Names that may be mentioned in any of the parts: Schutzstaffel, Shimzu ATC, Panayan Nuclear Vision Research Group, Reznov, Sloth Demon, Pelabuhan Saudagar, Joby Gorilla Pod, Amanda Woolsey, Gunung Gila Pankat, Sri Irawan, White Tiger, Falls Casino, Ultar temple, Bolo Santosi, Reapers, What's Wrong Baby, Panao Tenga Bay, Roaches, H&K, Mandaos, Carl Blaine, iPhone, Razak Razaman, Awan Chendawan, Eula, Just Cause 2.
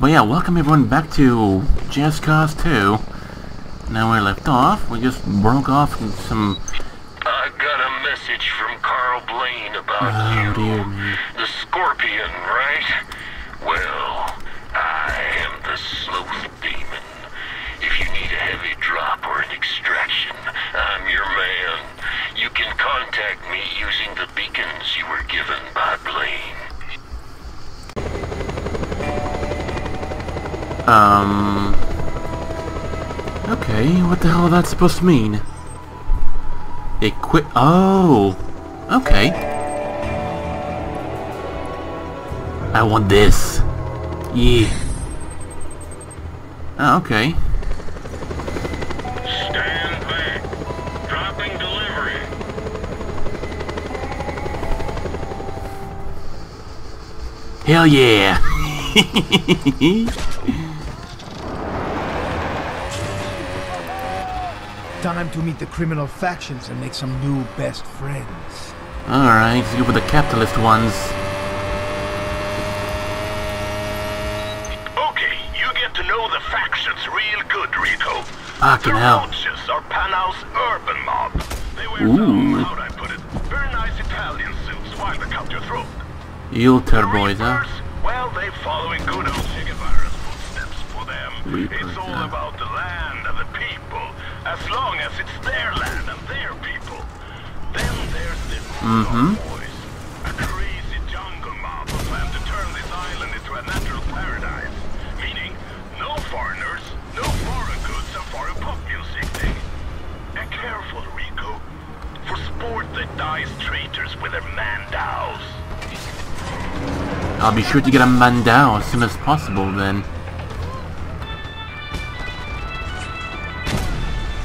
But yeah, welcome everyone back to Just Cause 2. Now we're left off. We just broke off with some... I got a message from Carl Blaine about you. Dear me. The Scorpion, right? Well, I am the Sloth Demon. If you need a heavy drop or an extraction, I'm your man. You can contact me using the beacons you were given by Blaine. Okay, what the hell is that supposed to mean? Equip... Oh! Okay. I want this. Yeah. Oh, okay. Stand back. Dropping delivery. Hell yeah! Time to meet the criminal factions and make some new best friends. Alright, you were the capitalist ones. Okay, you get to know the factions real good, Rico. Fucking hell. The Roaches are Panaos Urban Mob. They wear some, how'd I put it, very nice Italian suits while they cut your throat. Ultar boys, huh? Well, they following good old Sigavara's footsteps for them. Reapers, it's all about the land and the people, as long as it's their land and their people. Then there's this boys, a crazy jungle mob who plan to turn this island into a natural paradise, meaning no foreigners, no foreign goods, and foreign populace existing. And careful, Rico, for sport that dies traitors with their Mandaos. I'll be sure to get a Mandao as soon as possible, then.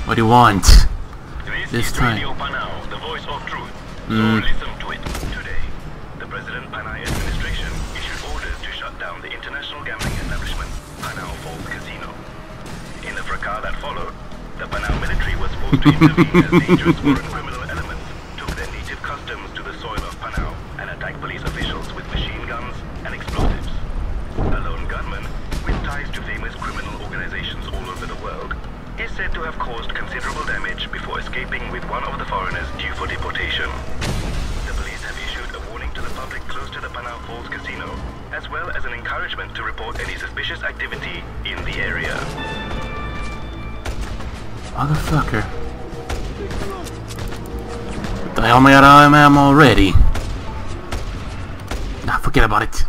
What do you want? This time. Panao, the voice of truth. So listen to it. Today, the President Panay administration issued orders to shut down the international gambling establishment, Panao Falls Casino. In the fracas that followed, the Panao military was forced to intervene as dangerous foreign criminal elements took their native customs to the soil of Panao and attacked police officials with machine guns and explosives. A lone gunman, with ties to famous criminal organizations all over the world, is said to have caused considerable damage before escaping with one of the foreigners due for deportation. The police have issued a warning to the public close to the Panao Falls Casino, as well as an encouragement to report any suspicious activity in the area. Motherfucker. They only had IMM already. Nah, forget about it.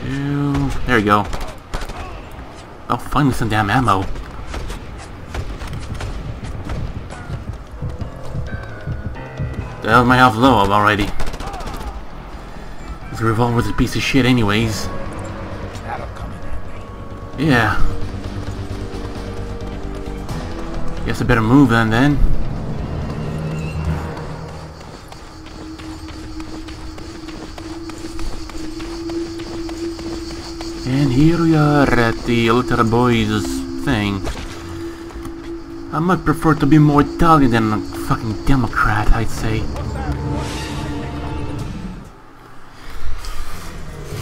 Two... There we go. Oh, finally some damn ammo. That was my health low up already. This revolver's a piece of shit anyways. That'll come in handy. Yeah. Guess I better move then. And here we are at the Ultra Boys thing. I might prefer to be more Italian than a fucking Democrat, I'd say.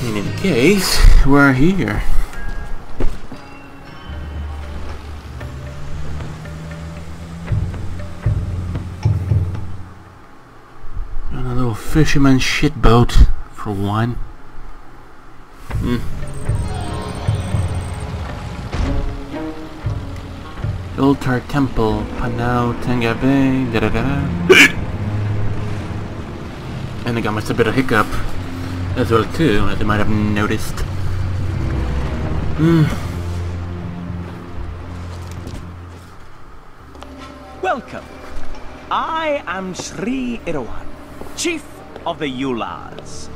In any case, we're here. On a little fisherman shitboat, for one. Ultar temple, Panao Tenga Bay, And I got myself a bit of hiccup as well too, as you might have noticed. Welcome. I am Sri Irawan, chief of the Ulars.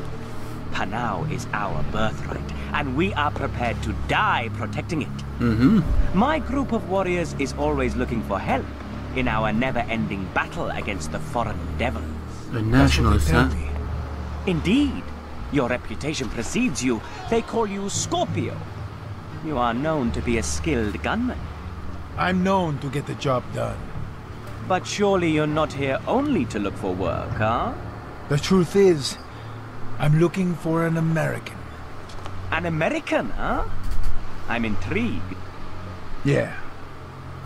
Panao is our birthright, and we are prepared to die protecting it. My group of warriors is always looking for help in our never-ending battle against the foreign devils. The nationalists, huh? Indeed. Your reputation precedes you. They call you Scorpio. You are known to be a skilled gunman. I'm known to get the job done. But surely you're not here only to look for work, huh? The truth is, I'm looking for an American. An American, huh? I'm intrigued. Yeah.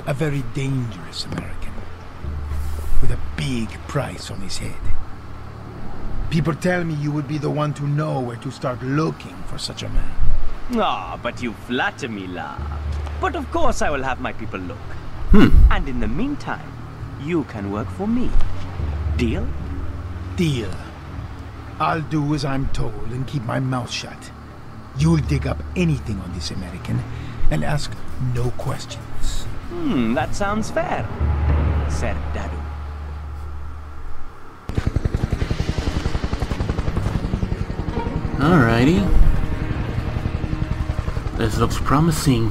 A very dangerous American. With a big price on his head. People tell me you would be the one to know where to start looking for such a man. Ah, oh, but you flatter me, la. But of course I will have my people look. And in the meantime, you can work for me. Deal? Deal. I'll do as I'm told and keep my mouth shut. You'll dig up anything on this American and ask no questions. Hmm, that sounds fair, said Dadu. Alrighty. This looks promising.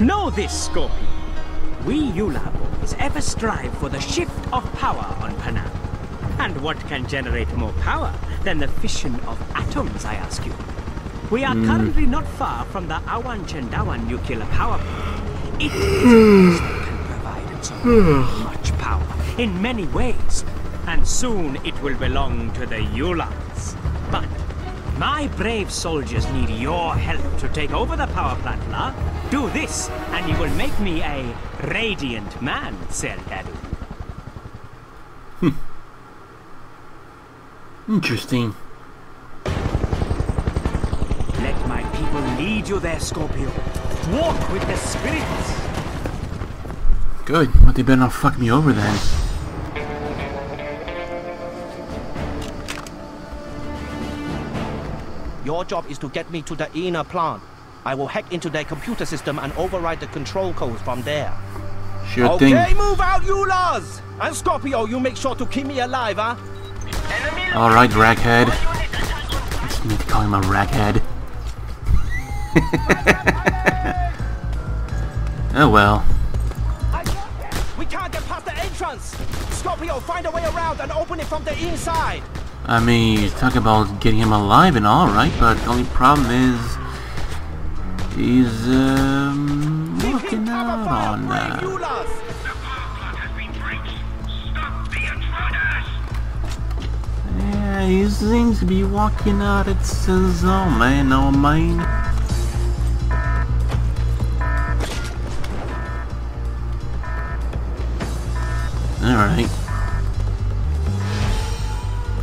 Know this, Scorpion. We Eula boys ever strive for the shift of power on Panao. And what can generate more power than the fission of atoms, I ask you? We are currently not far from the Awan Chendawan nuclear power plant. It is can provide so much power in many ways, and soon it will belong to the Eulas. But my brave soldiers need your help to take over the power plant, la. Do this, and you will make me a radiant man, said Dadu. Interesting. Let my people lead you there, Scorpio. Walk with the spirits. Good, but they better not fuck me over then. Your job is to get me to the inner plant. I will hack into their computer system and override the control codes from there. Sure thing. Okay, move out, Eulas! And Scorpio, you make sure to keep me alive, huh? Alright, raghead. I just need to call him a raghead. Oh well. We can't get past the entrance! Scorpio, find a way around and open it from the inside! I mean, talk about getting him alive and all, right? But the only problem is... he's looking out on that. The power plant has been breached. Stop the intruders. Yeah, he seems to be walking out at his own man, oh man. Alright.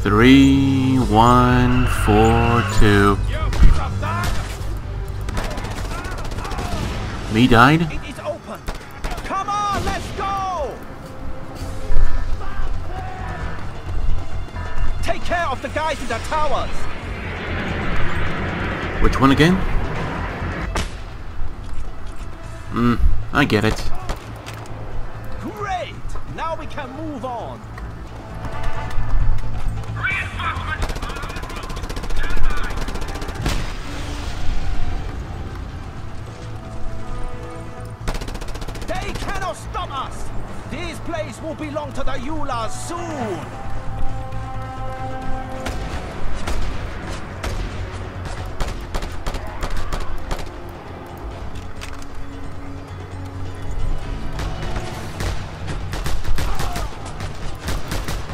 3, 1, 4, 2. Me died? It is open. Come on, let's go! Take care of the guys in the towers. Which one again? I get it. Great! Now we can move on. Us. This place will belong to the Eula soon.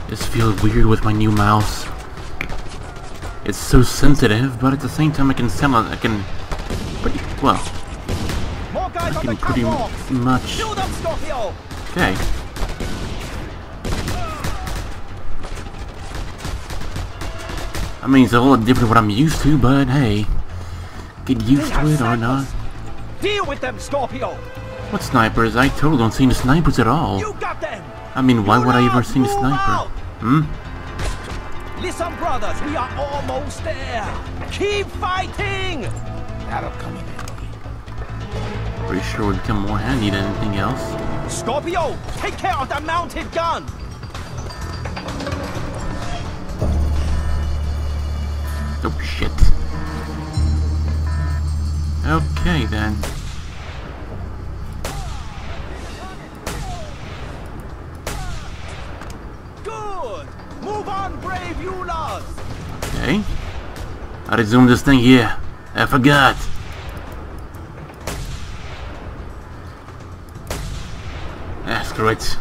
This feels weird with my new mouse. It's so sensitive, but at the same time I can sound like I can, but well. I can pretty much... Okay. I mean, it's a little different what I'm used to, but hey. Get used to it or not. Deal with them, Scorpio! What snipers? I totally don't see any snipers at all. You got them. I mean, why would I ever see a sniper? Listen, brothers, we are almost there. Keep fighting! That'll come in. Pretty sure it would become more handy than anything else. Scorpio, take care of that mounted gun! Oh shit. Okay then. Good! Move on, brave Eulas! Okay. I resume this thing here. I forgot. Great.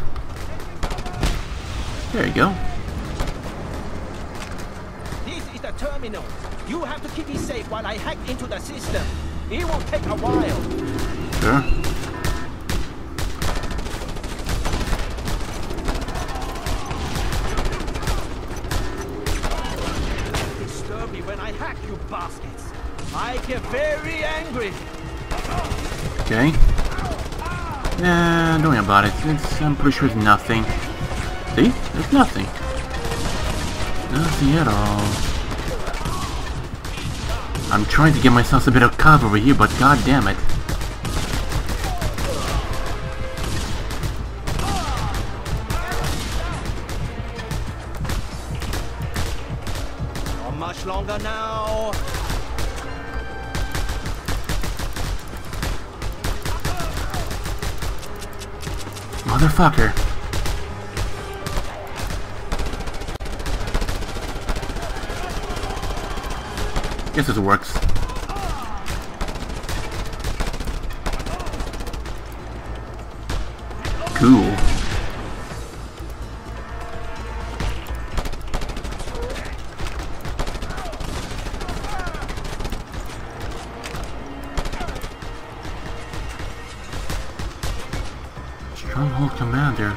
There you go. This is the terminal. You have to keep it safe while I hack into the system. It will take a while. Sure. Disturb me when I hack, you bastards. I get very angry. Okay. Nah, don't worry about it. I'm pretty sure it's nothing. See? It's nothing. Nothing at all. I'm trying to get myself a bit of cover over here, but god damn it. Not much longer now. Motherfucker. Guess this works. Cool. Stronghold commander.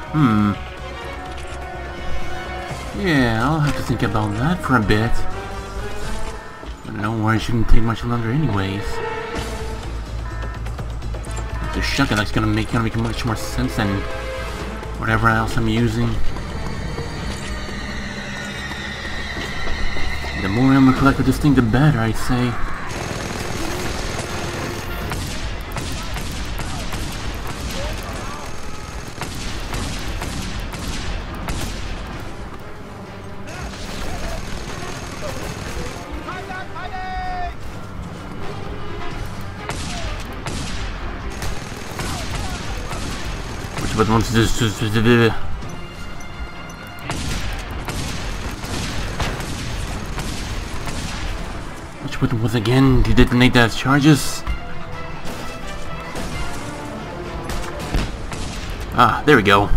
Yeah, I'll have to think about that for a bit. Don't worry, it shouldn't take much longer anyways. The shotgun that's gonna make much more sense than whatever else I'm using. The more ammo I collect with this thing, the better, I'd say. But once this is which button was again to detonate those charges? Ah, there we go.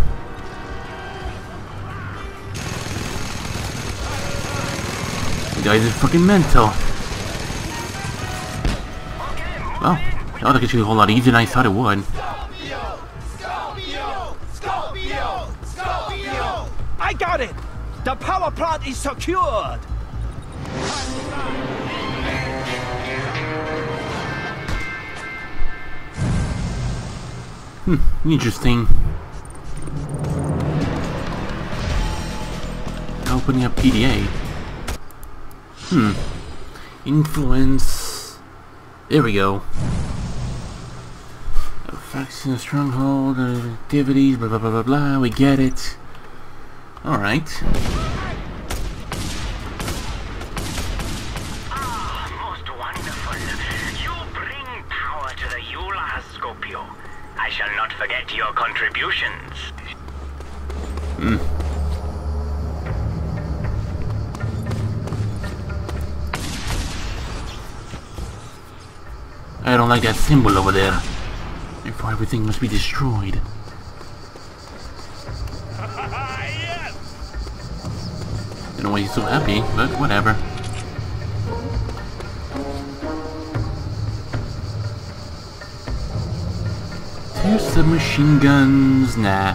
The guys are fucking mental. Well, I thought it could be a whole lot easier than I thought it would. Got it! The power plant is secured! Interesting. Opening up PDA. Influence. There we go. Facts in the stronghold, activities, blah blah blah blah blah, we get it. All right. Ah, most wonderful. You bring power to the Eula Scopio. I shall not forget your contributions. I don't like that symbol over there. Therefore, everything must be destroyed. I don't know why he's so happy, but whatever. Two submachine guns, nah.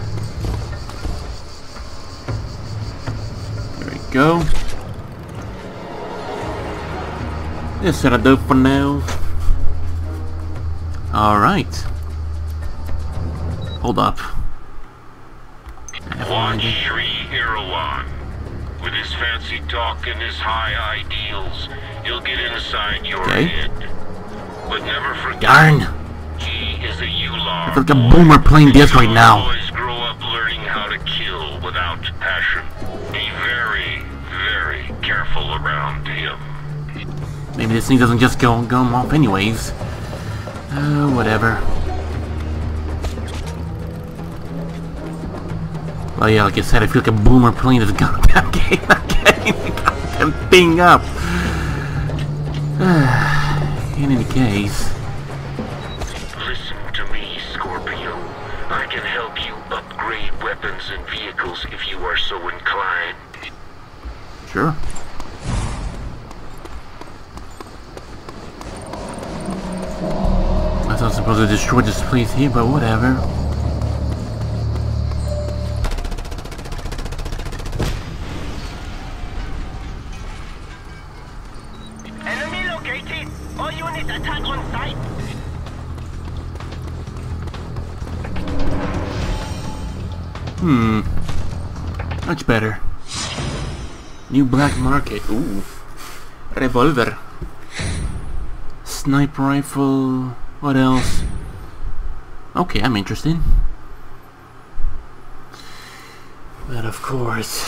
There we go. This should do for now. Alright. Hold up. Watch Sri Irawan. With his fancy talk and his high ideals, he'll get inside your head. But never forget, he is a Ular. It's like a boomer playing this right now. Always grow up learning how to kill without passion. Be very, very careful around him. Maybe this thing doesn't just go off anyways. Whatever. Well, yeah, like I said, I feel like a boomer playing this goddamn game. I'm getting the goddamn thing up. In any case... Listen to me, Scorpio. I can help you upgrade weapons and vehicles if you are so inclined. Sure. I thought I was supposed to destroy this place here, but whatever. Much better. New black market. Ooh. Revolver. Sniper rifle. What else? Okay, I'm interested. But of course,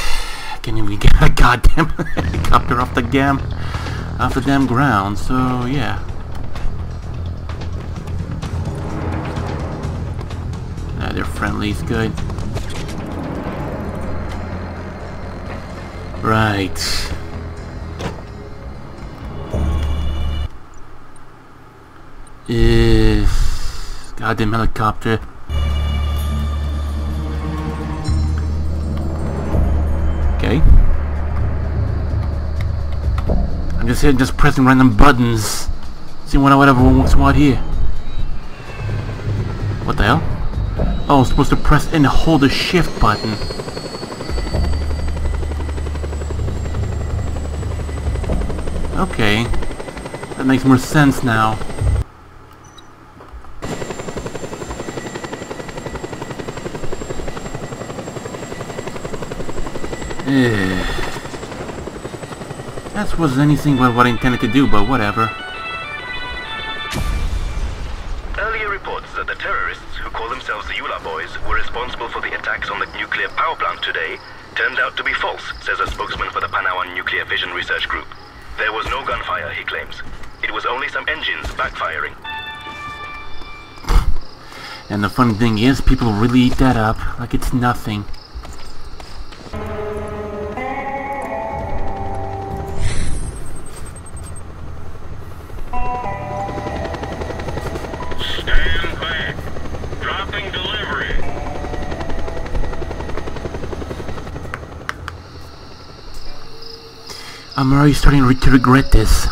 I can't even get a goddamn helicopter off the damn ground. So yeah. Ah, they're friendly. It's good. Right. Is goddamn helicopter. Okay. I'm just here, just pressing random buttons. See whatever wants what here. What the hell? Oh, I'm supposed to press and hold the shift button. Okay, that makes more sense now. That was anything but what I intended to do, but whatever. Earlier reports that the terrorists who call themselves the Yula Boys were responsible for the attacks on the nuclear power plant today turned out to be false, says a spokesman for the Panayan Nuclear Vision Research Group. There was no gunfire, he claims. It was only some engines backfiring. And the funny thing is, people really eat that up like it's nothing. Stand back. Dropping delivery. I'm already starting to regret this.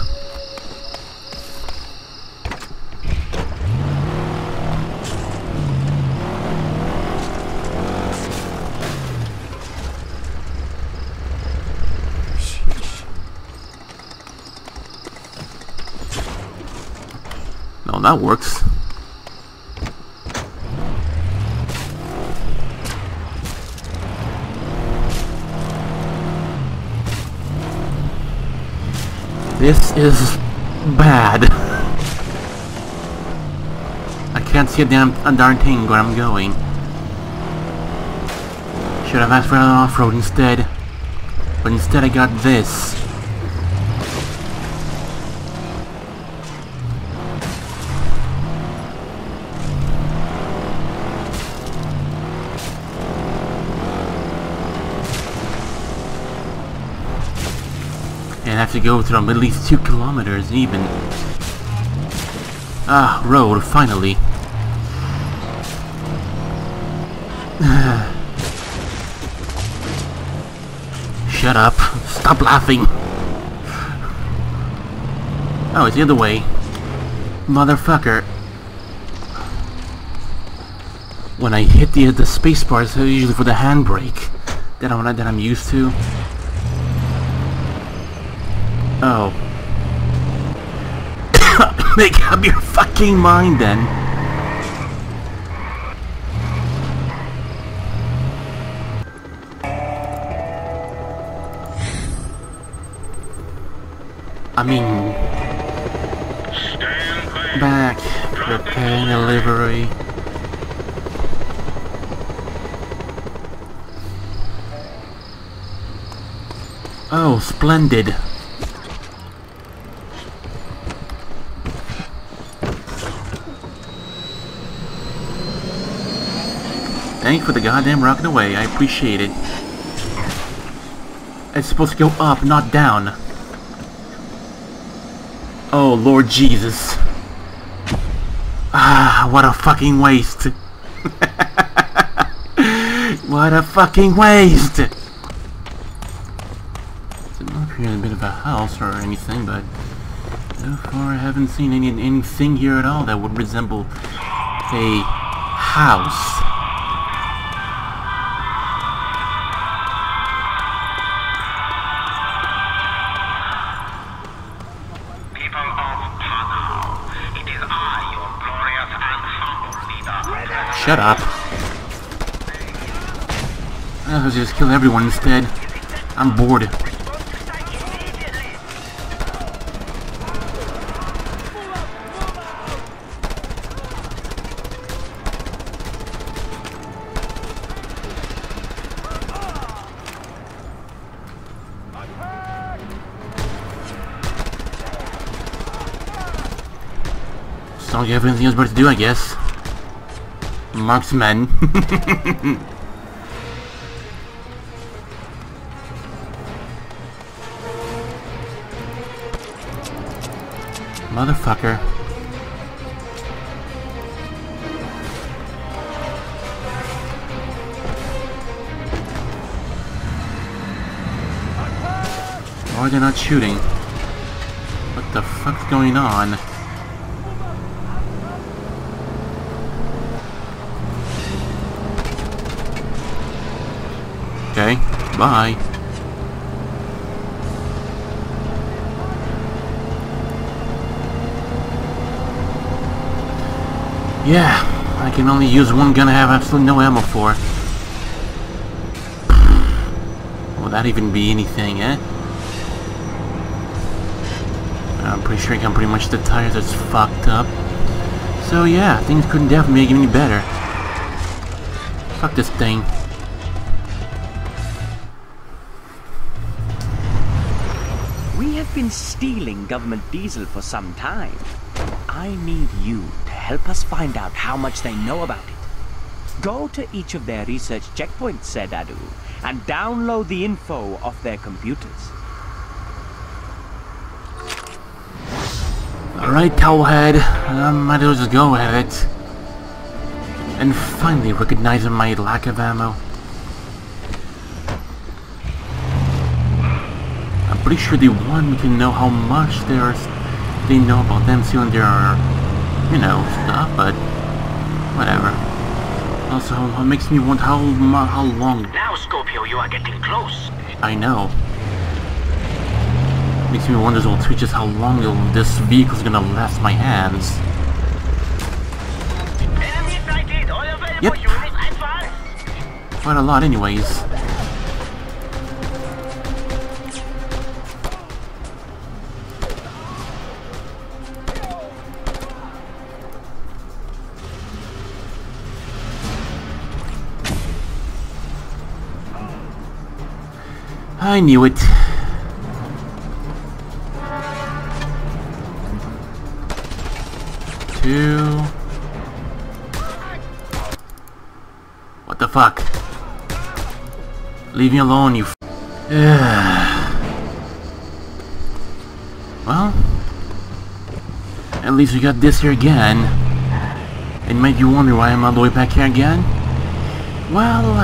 No, that works. This is bad. I can't see a darn thing where I'm going. Should have asked for an off-road instead. But instead I got this. To go through at least 2 kilometers even. Ah, road, finally. Shut up. Stop laughing. Oh, it's the other way. Motherfucker. When I hit the space bar, it's usually for the handbrake that I'm used to. Oh. Make up your fucking mind then. I mean... Stand back. Repair delivery. Oh, splendid. Thank you for the goddamn rocket away, I appreciate it. It's supposed to go up, not down. Oh Lord Jesus. Ah, what a fucking waste. What a fucking waste! It's not really a bit of a house or anything, but so far I haven't seen anything here at all that would resemble a house. Shut up. I was just kill everyone instead. I'm bored. So I don't have anything else better to do, I guess. Marksman. Motherfucker. Why are they not shooting? What the fuck's going on? Okay, bye. Yeah, I can only use one gun I have absolutely no ammo for. Will that even be anything, eh? I'm pretty sure I'm pretty much the tires that's fucked up. So yeah, things couldn't definitely get any better. Fuck this thing. I've been stealing government diesel for some time. I need you to help us find out how much they know about it. Go to each of their research checkpoints, said Adu, and download the info off their computers. Alright, Towelhead. I might as well just go at it. And finally recognizing my lack of ammo. Pretty sure they want me to know how much they know about them stealing their, you know, stuff, but whatever. Also, it makes me wonder how long. Now, Scorpio, you are getting close. I know. Makes me wonder as well too just how long this vehicle's gonna last my hands. Yep. Quite a lot, anyways. I knew it. Two. What the fuck? Leave me alone, you. Well, at least we got this here again. It made you wonder why I'm all the way back here again. Well,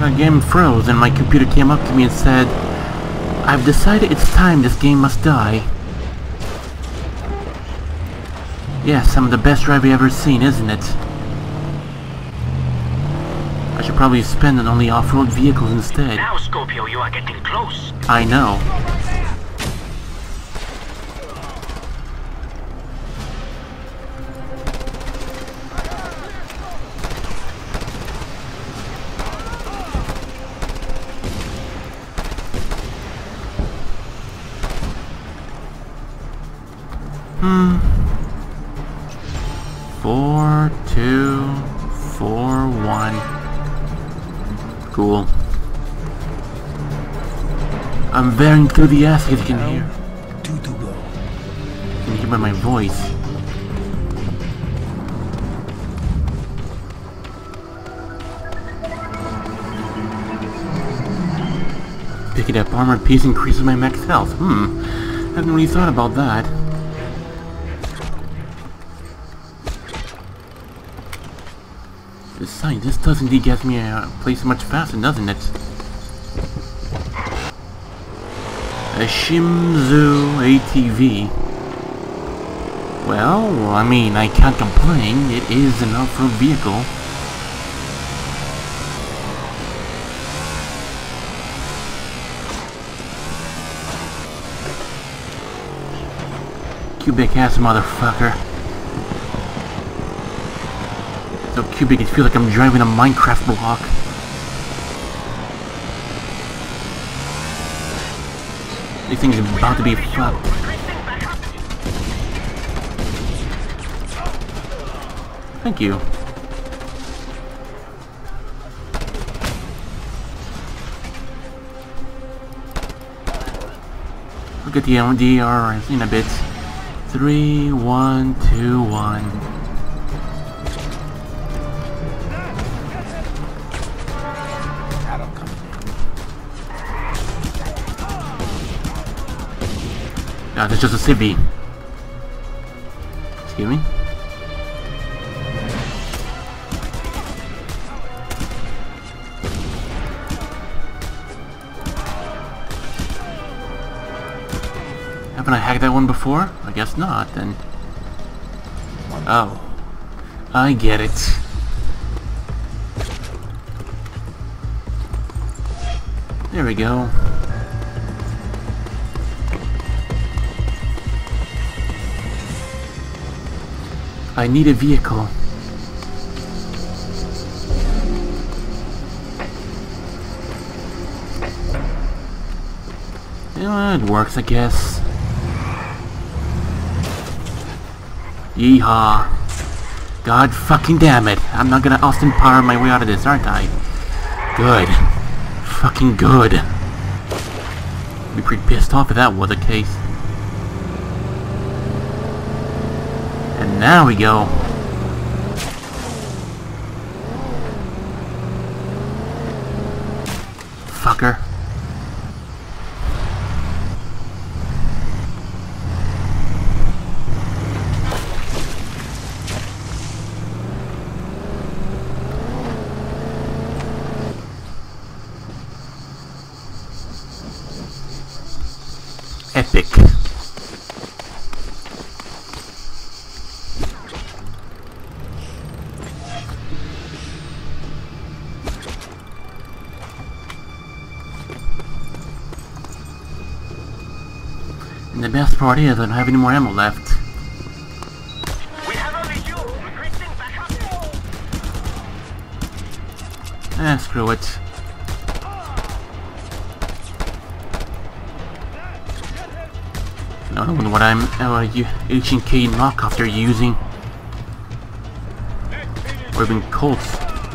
the game froze and my computer came up to me and said, I've decided it's time this game must die. Yes, some of the best drive I've ever seen, isn't it? I should probably spend it on the off-road vehicles instead. Now, Scorpio, you are getting close. I know. I'm very enthusiastic, if you can hear. You can hear by my voice. Picking up armored piece increases my max health. I haven't really thought about that. This sign, this does indeed get me a place much faster, doesn't it? A Shimzu ATV. Well, I mean, I can't complain. It is an off-road vehicle. Cubic ass motherfucker. So cubic, it feels like I'm driving a Minecraft block. These things are about to be fucked. Thank you. I'll get the LDR in a bit. 3, 1, 2, 1. Ah, that's just a civvy. Excuse me? Haven't I hacked that one before? I guess not, then. Oh. I get it. There we go. I need a vehicle. Yeah, it works, I guess. Yeehaw. God fucking damn it. I'm not gonna Austin Power my way out of this, aren't I? Good. Fucking good. I'd be pretty pissed off if that was the case. And now we go. Fucker. Epic. And the best part is I don't have any more ammo left. We have only you. Requesting backup. Ah, screw it. I don't know what I'm H&K knockoff they're using. Or even Colts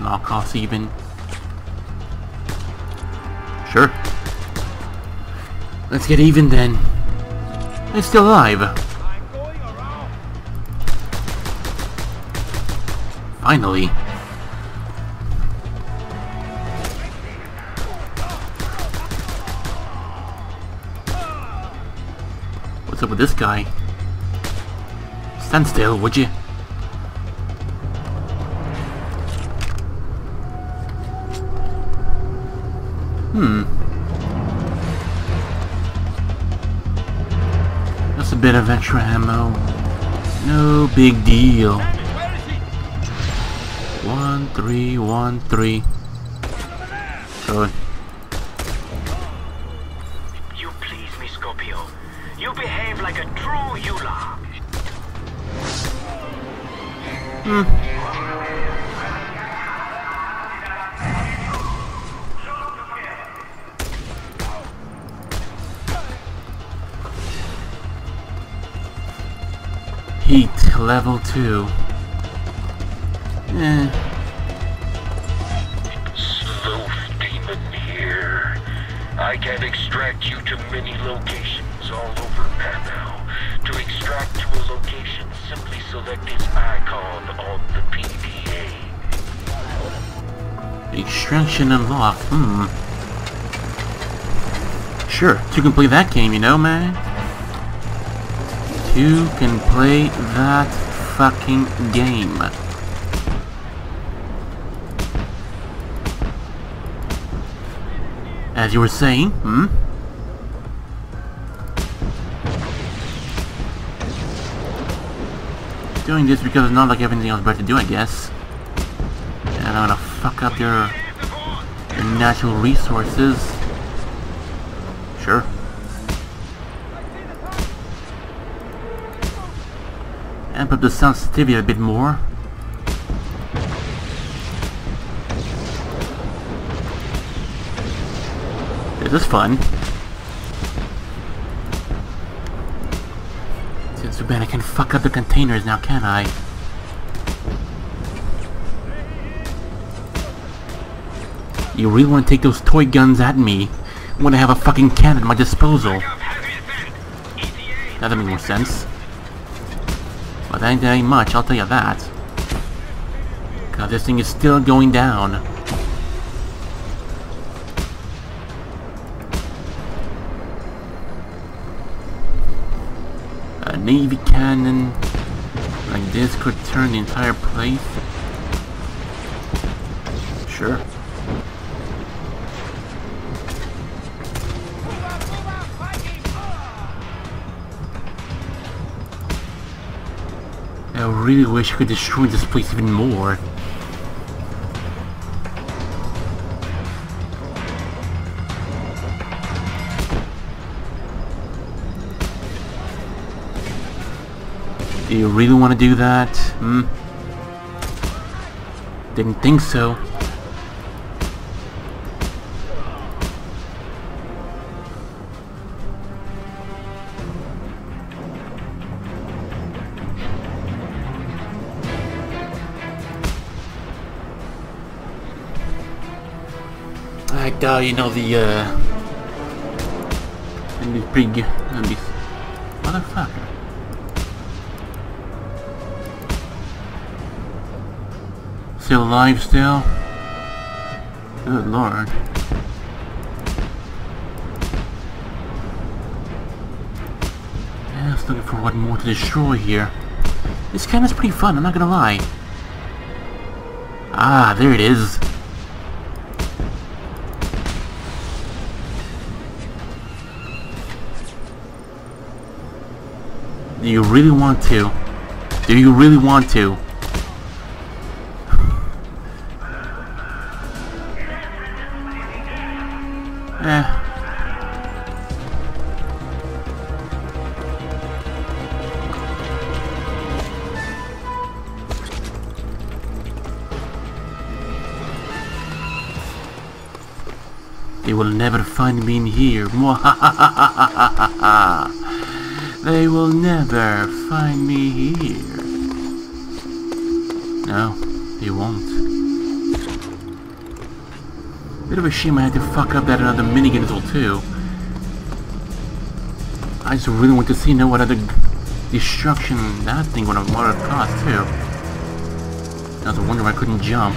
knockoffs even. Sure. Let's get even then. It's still alive. Finally. What's up with this guy? Stand still, would you? Just a bit of extra ammo. No big deal. 1, 3, 1, 3. Good. Heat level 2. Sloth Demon here. I can extract you to many locations all over Panao. To extract to a location, simply select its icon on the PDA. Extraction unlocked. Sure, to complete that game, you know, man. You can play that fucking game. as you were saying, Doing this because it's not like everything else better to do, I guess. And I'm gonna fuck up your natural resources. Sure. Amp up the sensitivity a bit more. This is fun. Too bad I can fuck up the containers now, can't I? You really want to take those toy guns at me when I have a fucking cannon at my disposal? That doesn't make more sense. Well, that ain't much, I'll tell you that. Cause this thing is still going down. Navy cannon like this could turn the entire place. Sure. I really wish I could destroy this place even more. Do you really want to do that? Didn't think so. I doubt you know the big motherfucker. Still alive still? Good lord. Yeah, I was looking for what more to destroy here. This cannon's pretty fun, I'm not gonna lie. Ah, there it is. Do you really want to? Do you really want to? They will never find me in here. They will never find me here. No, they won't. Bit of a shame I had to fuck up that another minigun as well too. I just really want to see now what other destruction that thing would have caused too. Now it's a wonder why I couldn't jump.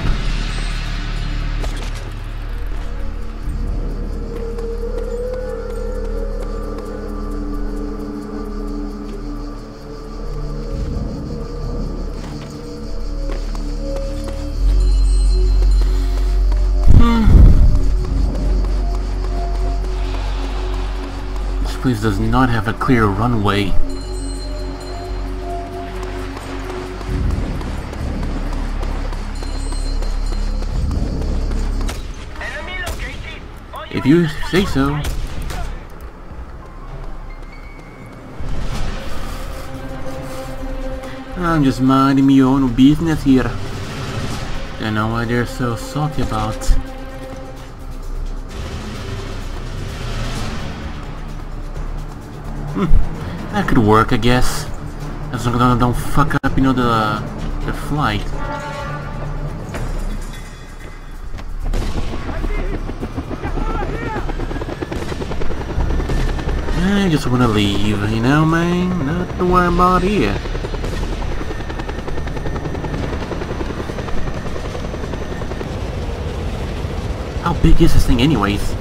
This place does not have a clear runway. If you say so. I'm just minding my own business here. Don't know why they're so salty about. That could work, I guess. As long as I don't fuck up, you know, the flight. I just wanna leave, you know, man. Nothing to worry about here. How big is this thing, anyways?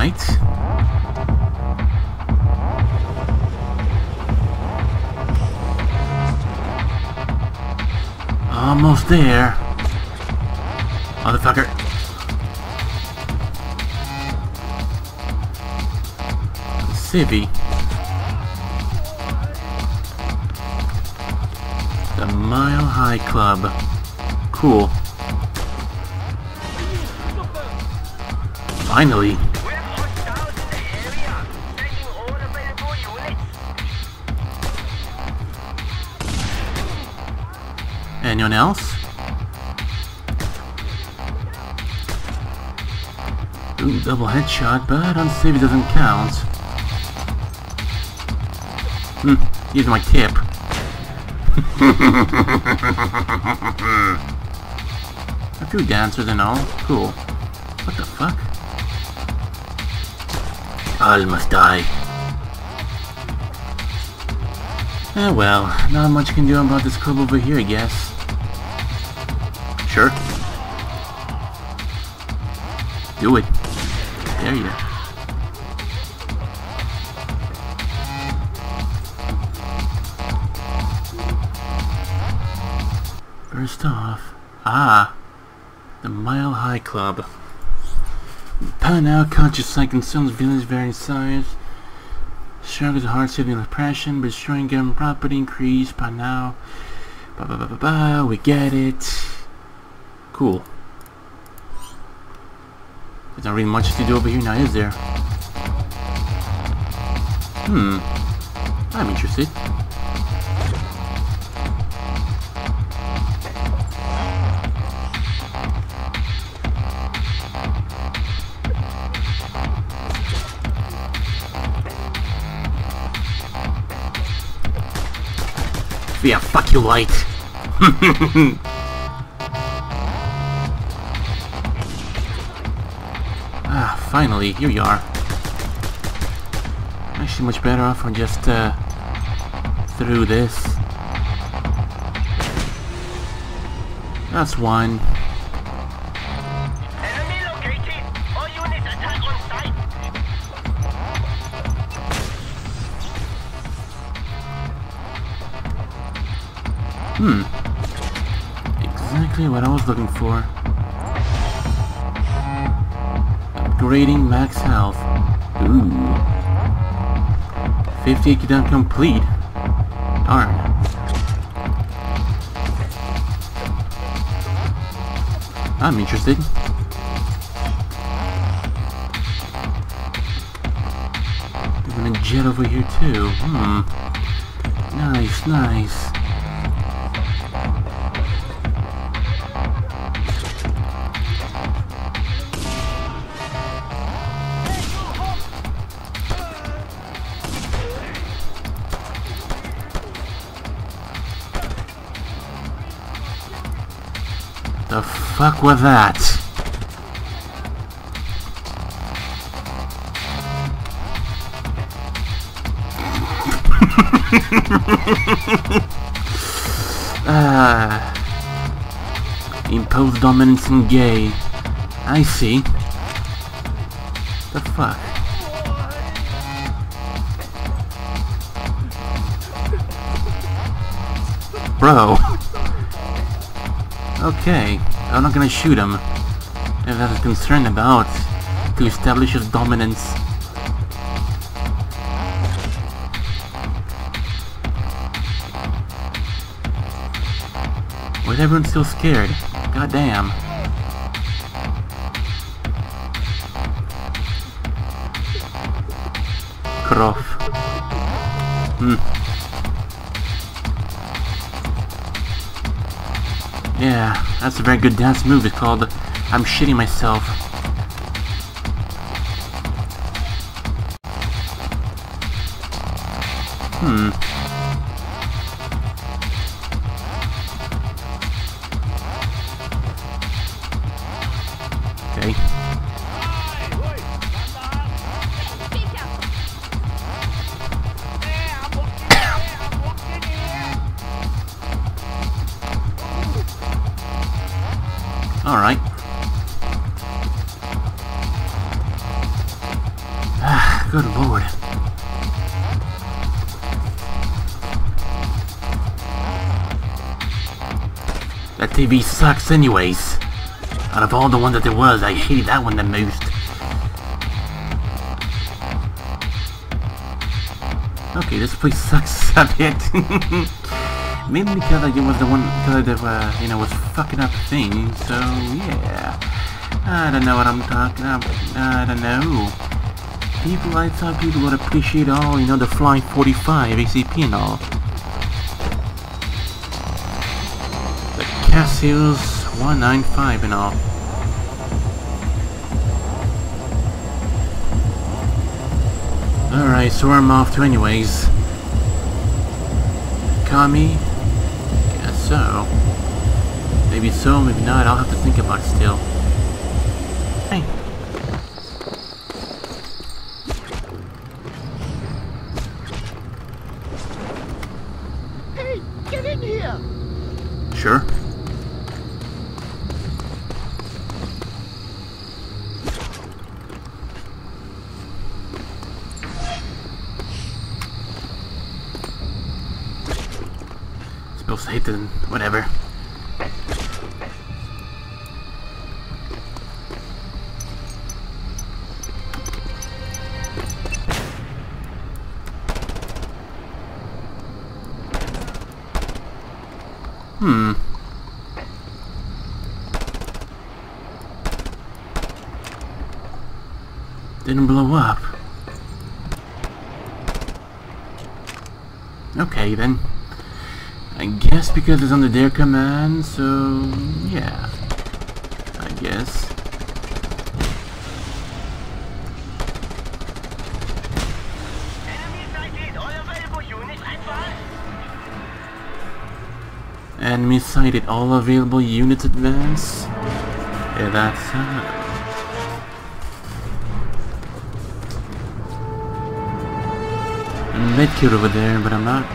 right. Almost there. Motherfucker. Civvy. The Mile High Club. Cool. Finally. Anyone else? Ooh, double headshot, but unsavvy doesn't count. Here's my tip. A few dancers and all. Cool. What the fuck? All must die. Eh well, not much you can do about this club over here, I guess. Sure. Do it. There you go. First off, the Mile High Club. Panao conscious psych consumes village varying size. Struggles with hardship and oppression, destroying government property, increase Panao. We get it. Cool. There's not really much to do over here now, is there? I'm interested. Yeah, fuck you, light. Finally, here you are. Actually, much better off on just through this. That's one. Enemy located. All units attack on site. Exactly what I was looking for. Upgrading max health. Ooh. 58 cooldown complete. Darn. I'm interested. There's a jet over here too. Nice, nice. The fuck was that? Impose dominance and gay. I see. The fuck? Bro. Okay, I'm not gonna shoot him if that's a concern about to establish his dominance. Why is everyone still scared? Goddamn. Croff. Yeah, that's a very good dance move. It's called I'm Shitting Myself. Okay. Alright. Good lord. That TV sucks anyways. Out of all the ones that there was, I hated that one the most. Okay, this place sucks a bit. Mainly because it was the one that you know, was fucking up thing. So yeah, I don't know what I'm talking about. I don't know. People, I thought people would appreciate all, you know, the flying 45 ACP and all. The Casios 195 and all. Alright, so I'm off to anyways. Kami? Guess so. Maybe so, maybe not, I'll have to think about it still. Hey. Hey, get in here! Sure. Hate them, whatever. Hmm. Didn't blow up. Okay then. I guess because it's under their command, so yeah, I guess. Enemy sighted, all available units advance. Yeah, that's a medkit over there, but I'm not.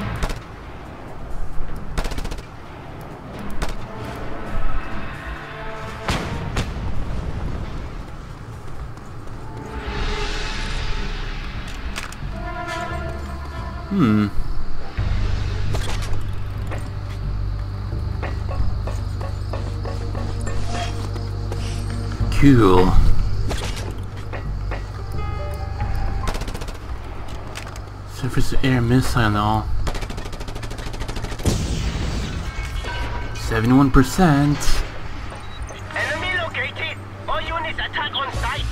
Hmm. Cool. Surface to air missile and all. 71%. Enemy located. All units attack on sight.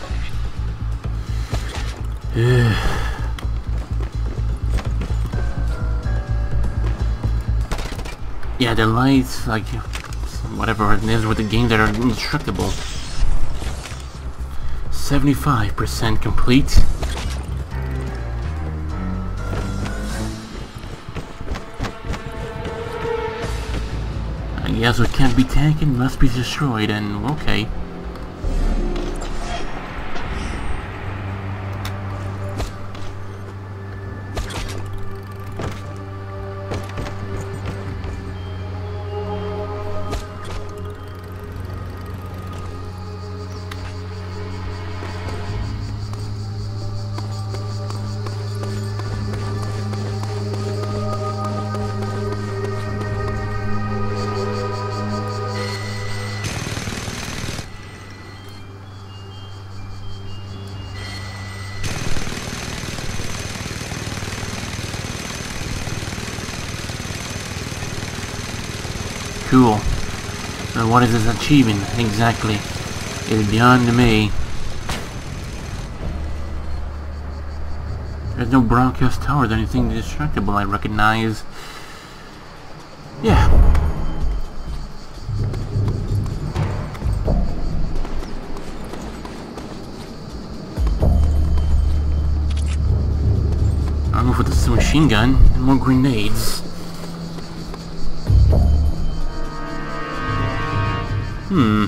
Ugh. Yeah, the lights, like, whatever it is with the game that are indestructible. 75% complete. I guess what can't be taken must be destroyed, and okay. Cool. Now what is this achieving exactly? It's beyond me. There's no broadcast towers, anything destructible I recognize. Yeah. I'll move with this machine gun and more grenades. Hmm.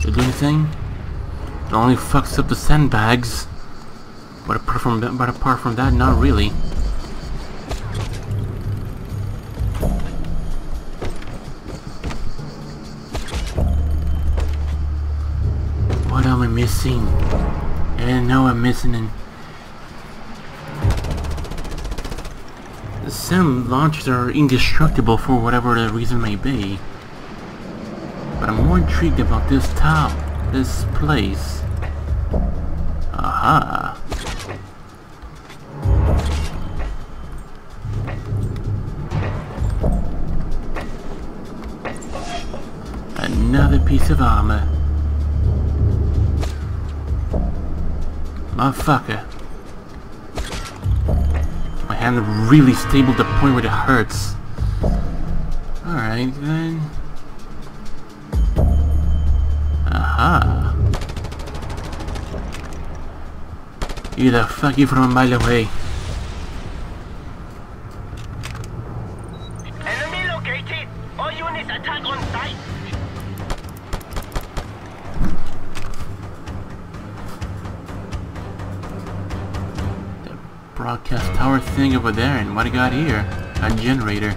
Did anything? It only fucks up the sandbags. But apart from that, not really. missing. I didn't know I'm missing him. Some launchers are indestructible for whatever the reason may be. But I'm more intrigued about this top, this place. Aha! Another piece of armor. Motherfucker. My hand really stable to the point where it hurts. Alright then. Aha. You the fuck you from a mile away. Enemy located! All units attack on sight! Broadcast tower thing over there, and what I got here? A generator.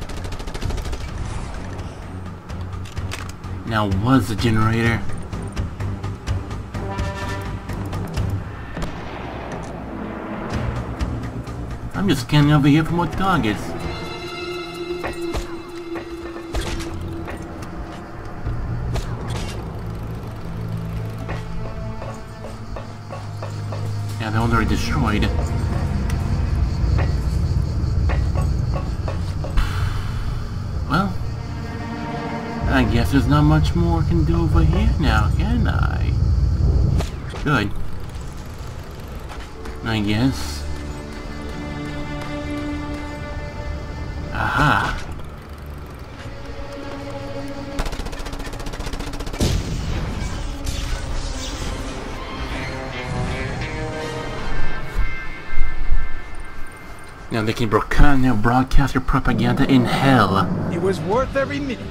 Now was a generator. I'm just scanning over here for more targets. Yeah, they're already destroyed. Well, I guess there's not much more I can do over here now, can I? Good. I guess. Aha! Now they can broadcast your propaganda in hell. It was worth every minute.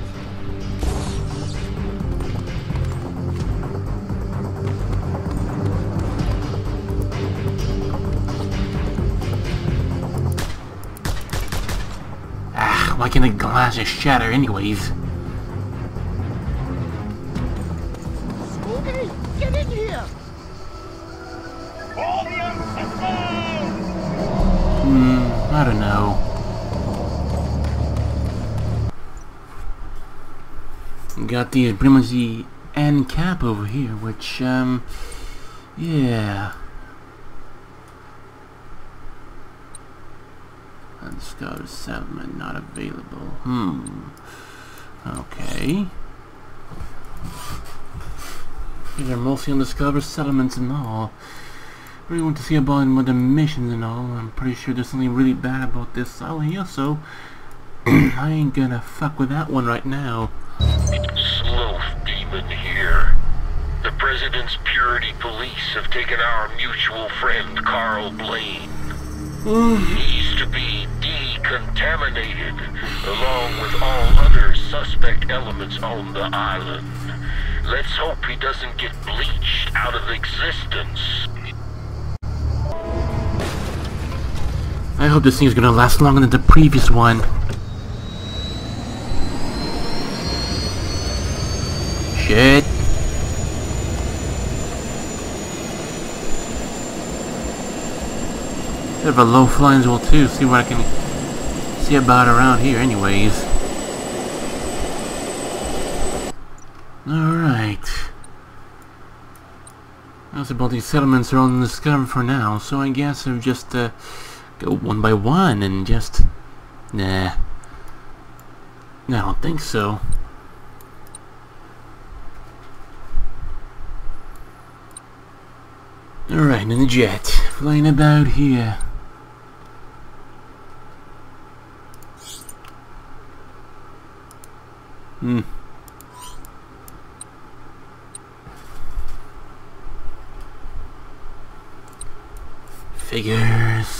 Ah, why can't the glass just shatter anyways? Hey, get in here! I don't know. Got the pretty much the end cap over here, which yeah. Let's go to settlement not available. Okay. These are mostly undiscovered settlements and all. Really want to see about with the missions and all. I'm pretty sure there's something really bad about this island here, so I ain't gonna fuck with that one right now. Sloth Demon here. The President's Purity Police have taken our mutual friend Carl Blaine. He's to be decontaminated along with all other suspect elements on the island. Let's hope he doesn't get bleached out of existence. I hope this thing's gonna last longer than the previous one. Shit. Bit of a low flying well too, see what I can see about around here anyways. Alright. That's about these settlements are all undiscovered for now, so I guess I've just go one by one and just... nah. No, I don't think so. Alright, in the jet. Flying about here. Figures.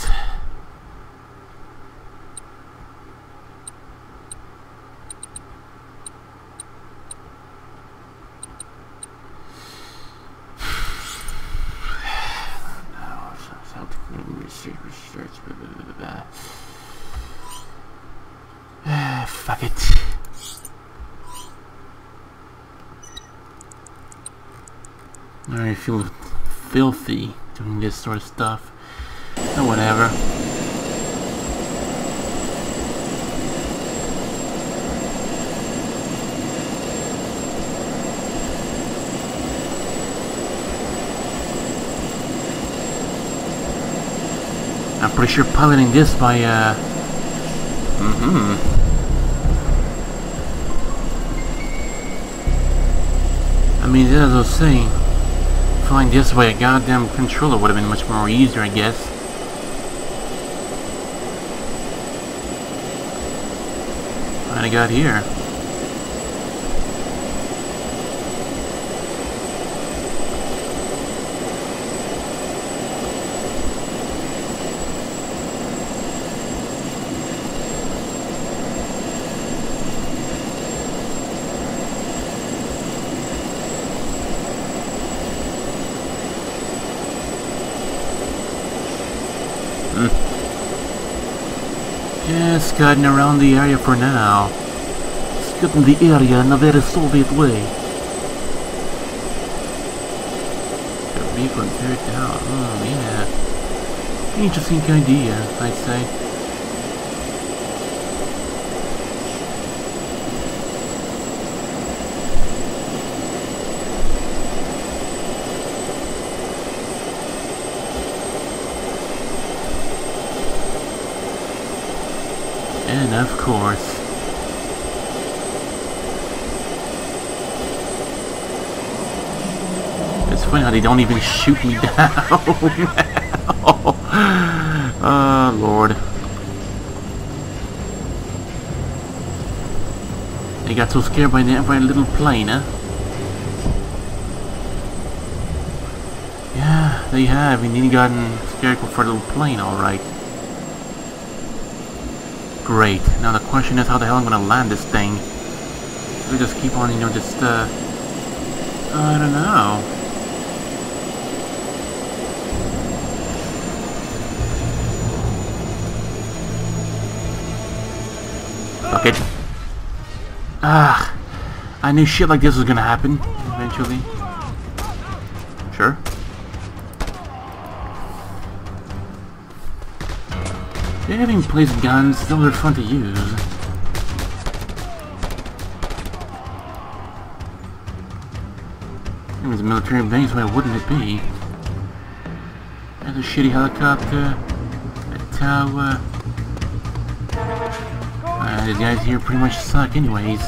Fuck it. Alright, feel filthy doing this sort of stuff. But whatever. I'm pretty sure piloting this by I mean, as I was saying, flying this way, a goddamn controller would have been much more easier, I guess. What I got here? Just gotten around the area for now. Just gotten the area in a very Soviet way. Got a vehicle and tear it down. Oh, yeah. Interesting idea, I'd say. And of course, it's funny how they don't even shoot me down. Oh, Lord. They got so scared by that little plane, huh? Yeah, they have. Indeed gotten scared for a little plane, alright. Great. Now the question is how the hell I'm gonna land this thing. We just keep on, just I don't know. Fuck it. Ah, I knew shit like this was gonna happen eventually. Sure. They haven't even placed guns, those are fun to use. It was a military base, why wouldn't it be? There's a shitty helicopter, a tower. These guys here pretty much suck anyways.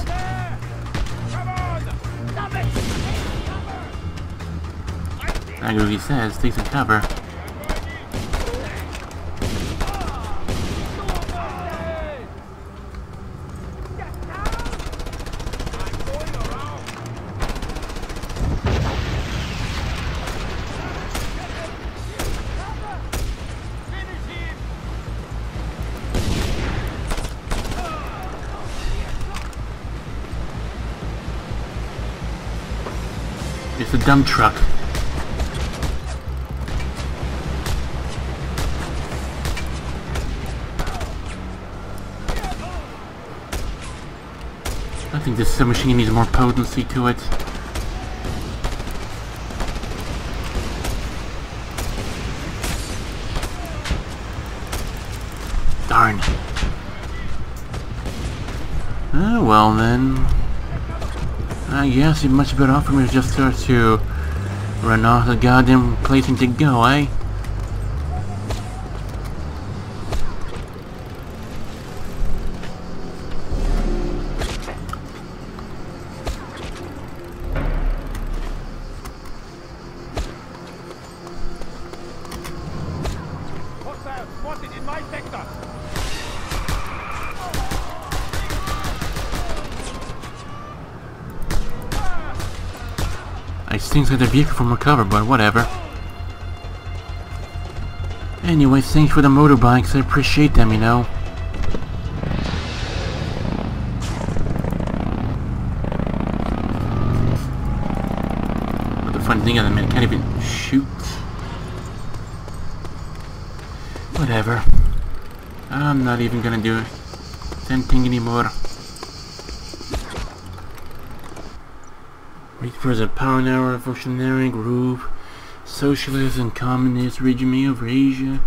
I go, he says, take some cover. It's a dump truck. I think this submachine needs more potency to it. Darn. Oh, well then. I guess it'd be much better off for me to just start to run off the goddamn place and to go, eh? Things like the vehicle from recover, but whatever. Anyway, thanks for the motorbikes, I appreciate them, But the funny thing is, I can't even shoot. Whatever. I'm not even gonna do anything anymore. Reapers, a power hour evolutionary group, socialism, communist regime over Asia.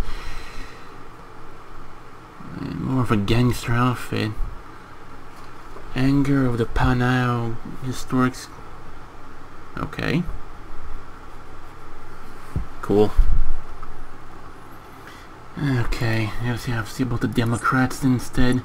And more of a gangster outfit. Anger of the Panao historics. Okay. Cool. Okay, let's see, I'll see about the Democrats instead.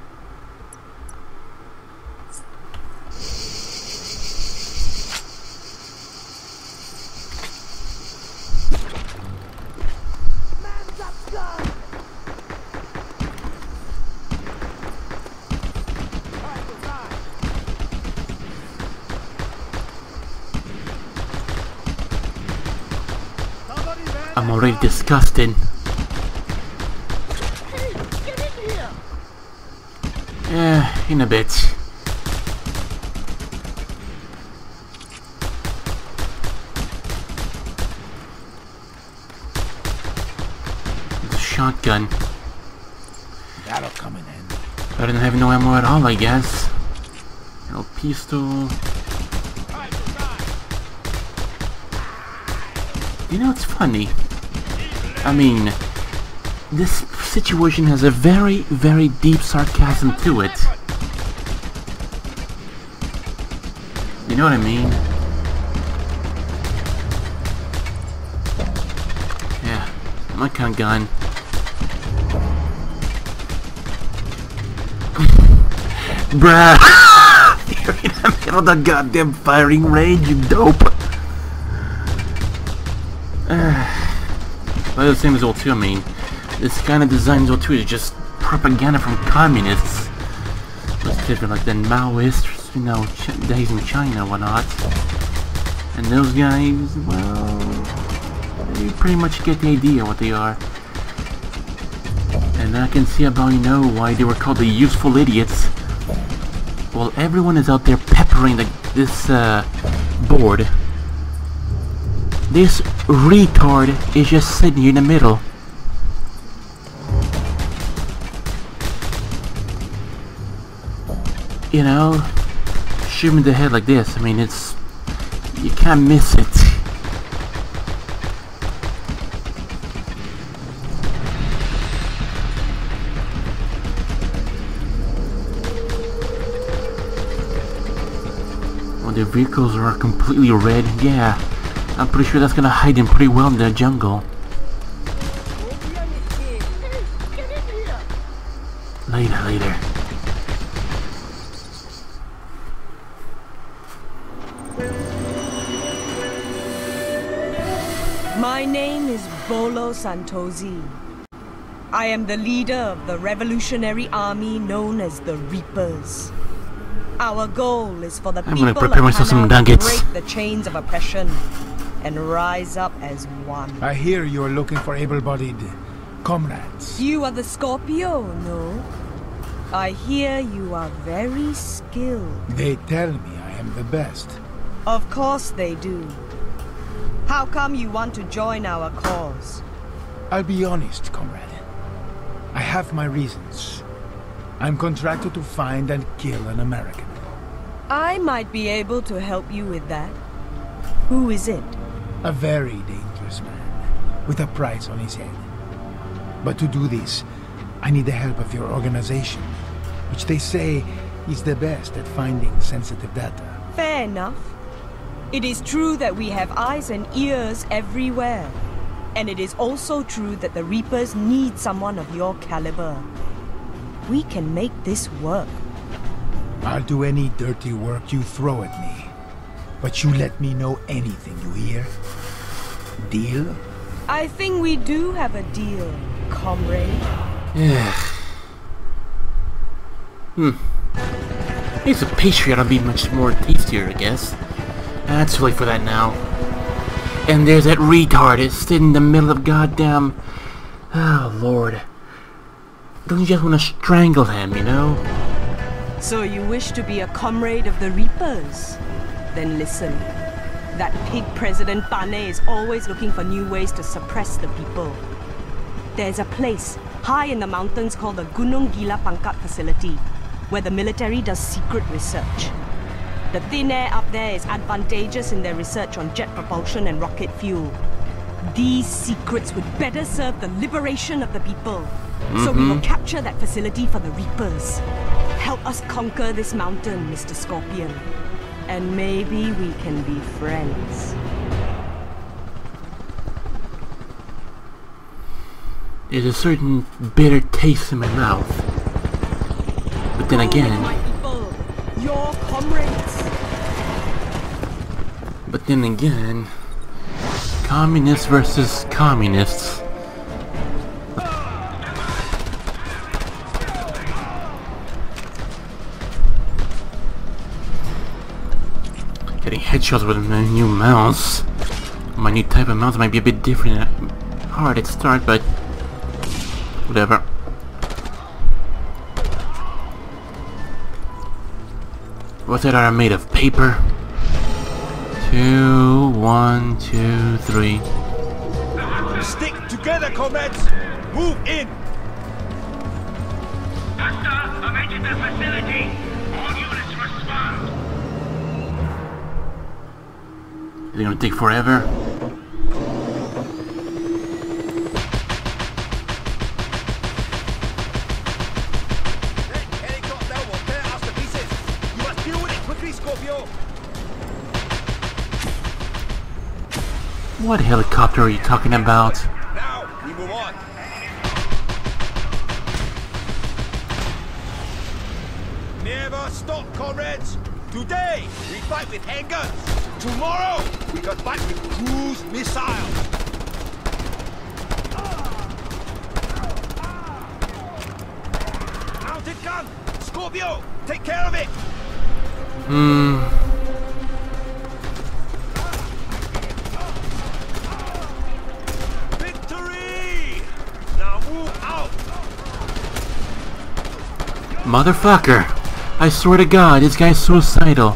I'm already disgusted. Hey, get in here. Yeah, in a bit. The shotgun. That'll come in handy. I didn't have no ammo at all, I guess. El pistol. You know, it's funny. I mean, this situation has a very, very deep sarcasm to it. You know what I mean? Yeah, my kind of gun. Bruh! You're in the middle of the goddamn firing range, you dope! Well, the same as old 2, I mean, this kind of design as old 2 is just propaganda from communists. It's different, like the Maoists, you know, days in China, whatnot. And those guys, well, you pretty much get the idea what they are. And I can see about, you know, why they were called the useful idiots. Well, everyone is out there peppering this board. This retard is just sitting in the middle. You know, shoot him in the head like this. I mean, it's, you can't miss it. Well, the vehicles are completely red. Yeah. I'm pretty sure that's gonna hide him pretty well in the jungle. Later, later. My name is Bolo Santosi. I am the leader of the revolutionary army known as the Reapers. Our goal is for the people of Panao to break the chains of oppression and rise up as one. I hear you're looking for able-bodied comrades. You are the Scorpio, no? I hear you are very skilled. They tell me I am the best. Of course they do. How come you want to join our cause? I'll be honest, comrade. I have my reasons. I'm contracted to find and kill an American. I might be able to help you with that. Who is it? A very dangerous man, with a price on his head. But to do this, I need the help of your organization, which they say is the best at finding sensitive data. Fair enough. It is true that we have eyes and ears everywhere. And it is also true that the Reapers need someone of your caliber. We can make this work. I'll do any dirty work you throw at me. But you let me know anything, you hear? Deal? I think we do have a deal, comrade. Yeah. It's a patriot, I'll be much more tastier, I guess. That's too late for that now. And there's that retard, it's sitting in the middle of goddamn... Oh, Lord. Don't you just want to strangle him, you know? So you wish to be a comrade of the Reapers? Then listen. That pig President Pane is always looking for new ways to suppress the people. There's a place high in the mountains called the Gunung Gila Pankat facility, where the military does secret research. The thin air up there is advantageous in their research on jet propulsion and rocket fuel. These secrets would better serve the liberation of the people. So we will capture that facility for the Reapers. Help us conquer this mountain, Mr. Scorpion. And maybe we can be friends. There's a certain bitter taste in my mouth. But then again... my people, your comrades. But then again... communists versus communists. Getting headshots with my new mouse. My new type of mouse might be a bit different and hard at start, but... whatever. What's that are made of? Paper? 2, 1, 2, 3. Stick together, comrades! Move in! Asta, I've entered the facility! All units respond! Is it gonna take forever? What helicopter are you talking about? Now we move on. Never stop, comrades. Today we fight with handguns. Tomorrow we can fight with cruise missiles. Mounted gun, Scorpio, take care of it. Motherfucker! I swear to God, this guy's suicidal.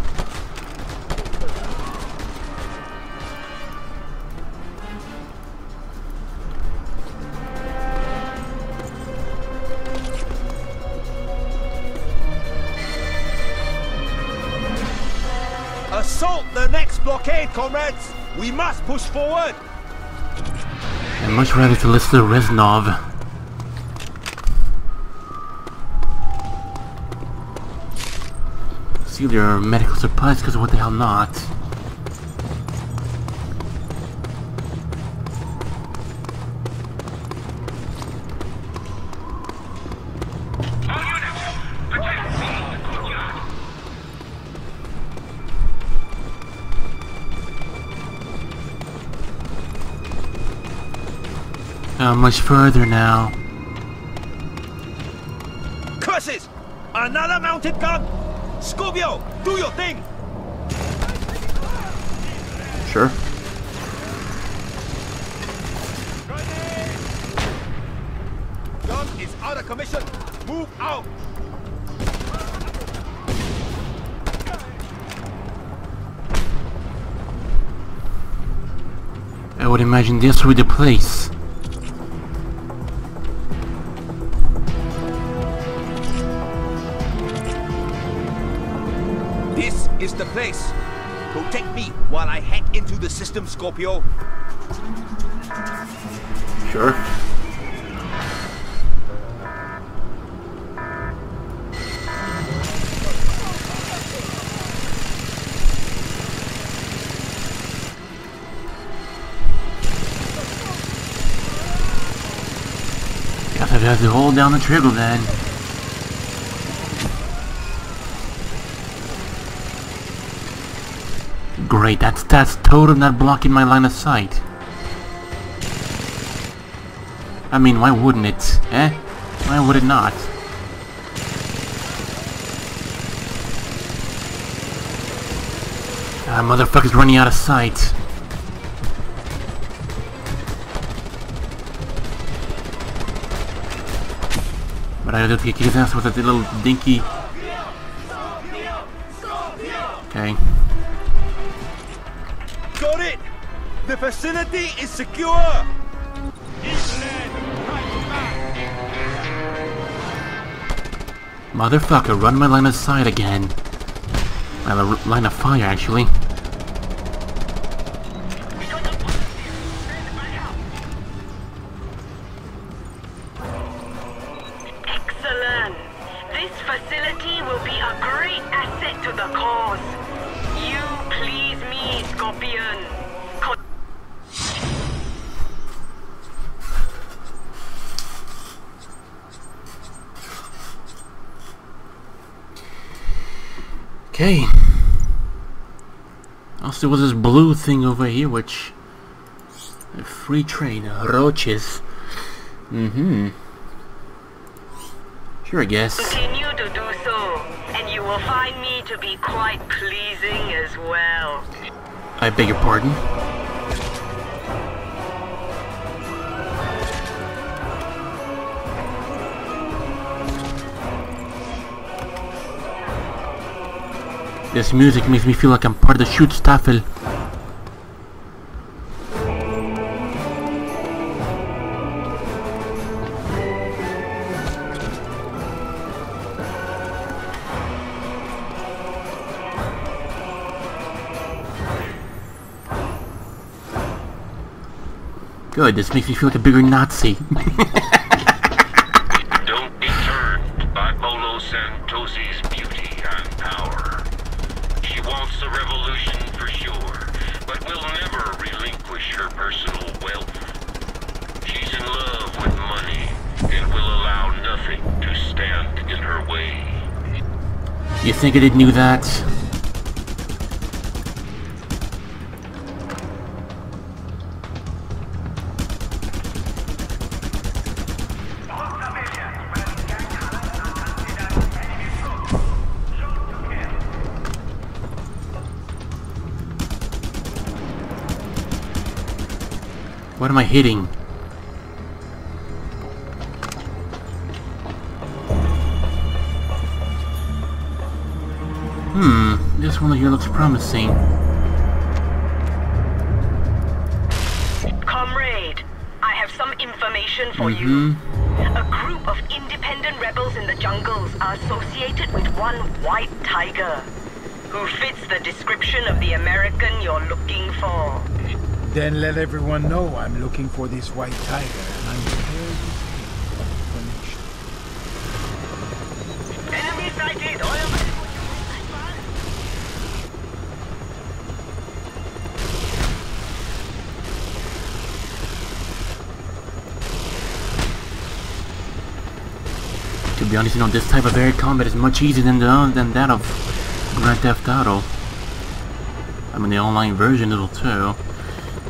Assault the next blockade, comrades! We must push forward! I'd much rather to listen to Reznov. See their medical supplies, because what the hell not? How much further now? Curses! Another mounted gun! Scorpio, do your thing! Sure. Gun is out of commission. Move out! I would imagine this would be the place. Is the place. Protect me while I hack into the system, Scorpio. Sure. Guess I'd have to hold down the trigger then. Great, that's totally not blocking my line of sight. I mean, why wouldn't it, eh? Why would it not? Ah, motherfucker's running out of sight. But I don't think his ass with a little dinky. Okay. Got it! The facility is secure! Motherfucker, run my line of sight again. My line of fire, actually. Okay. Also with this blue thing over here, which a free train, roaches. Sure, I guess. Continue to do so, and you will find me to be quite pleasing as well. I beg your pardon. This music makes me feel like I'm part of the Schutzstaffel. Good, this makes me feel like a bigger Nazi. Don't be turned by Bolo Santosi's beauty and power. She wants a revolution for sure, but will never relinquish her personal wealth. She's in love with money and will allow nothing to stand in her way. You think I didn't know that? What am I hitting? This one here looks promising. Comrade, I have some information for you. A group of independent rebels in the jungles are associated with one White Tiger, who fits the description of the American you're looking for. Then let everyone know I'm looking for this White Tiger, and I'm prepared to take the explanation. Enemy sighted! To be honest, you know, this type of air combat is much easier than that of Grand Theft Auto. I mean, the online version is too.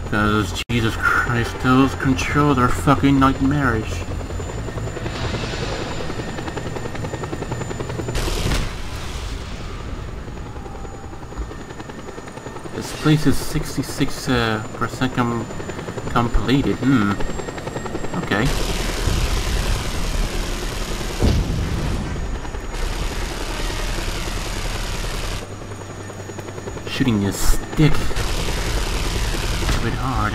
Because, Jesus Christ, those controls are fucking nightmarish. This place is 66% completed. Okay. Shooting a stick. Bit hard.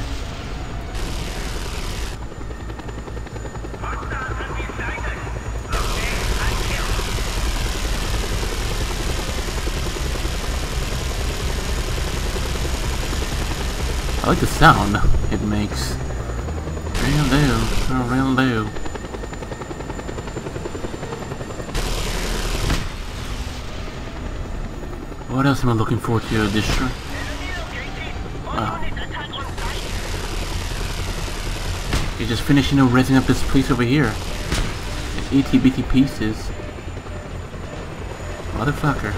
I like the sound it makes. Real low, real low. What else am I looking forward to this trip? You're just finishing and resing up this place over here. It's itty-bitty pieces. Motherfucker.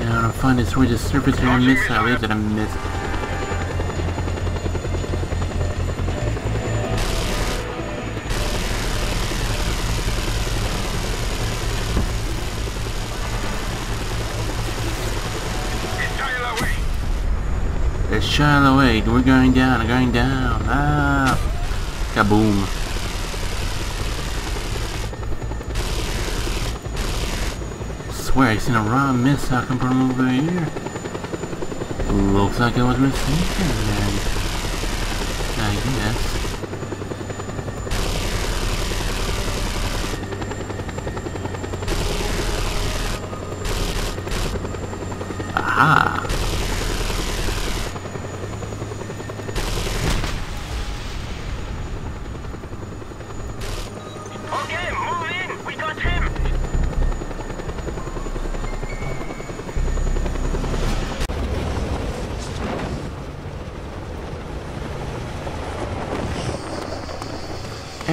Now I'm finding this where the surface air missile is that I missed. Shallow way, we're going down, ah, kaboom. Swear I seen a raw missile come from over here. Looks like I was mistaken then, I guess. Aha!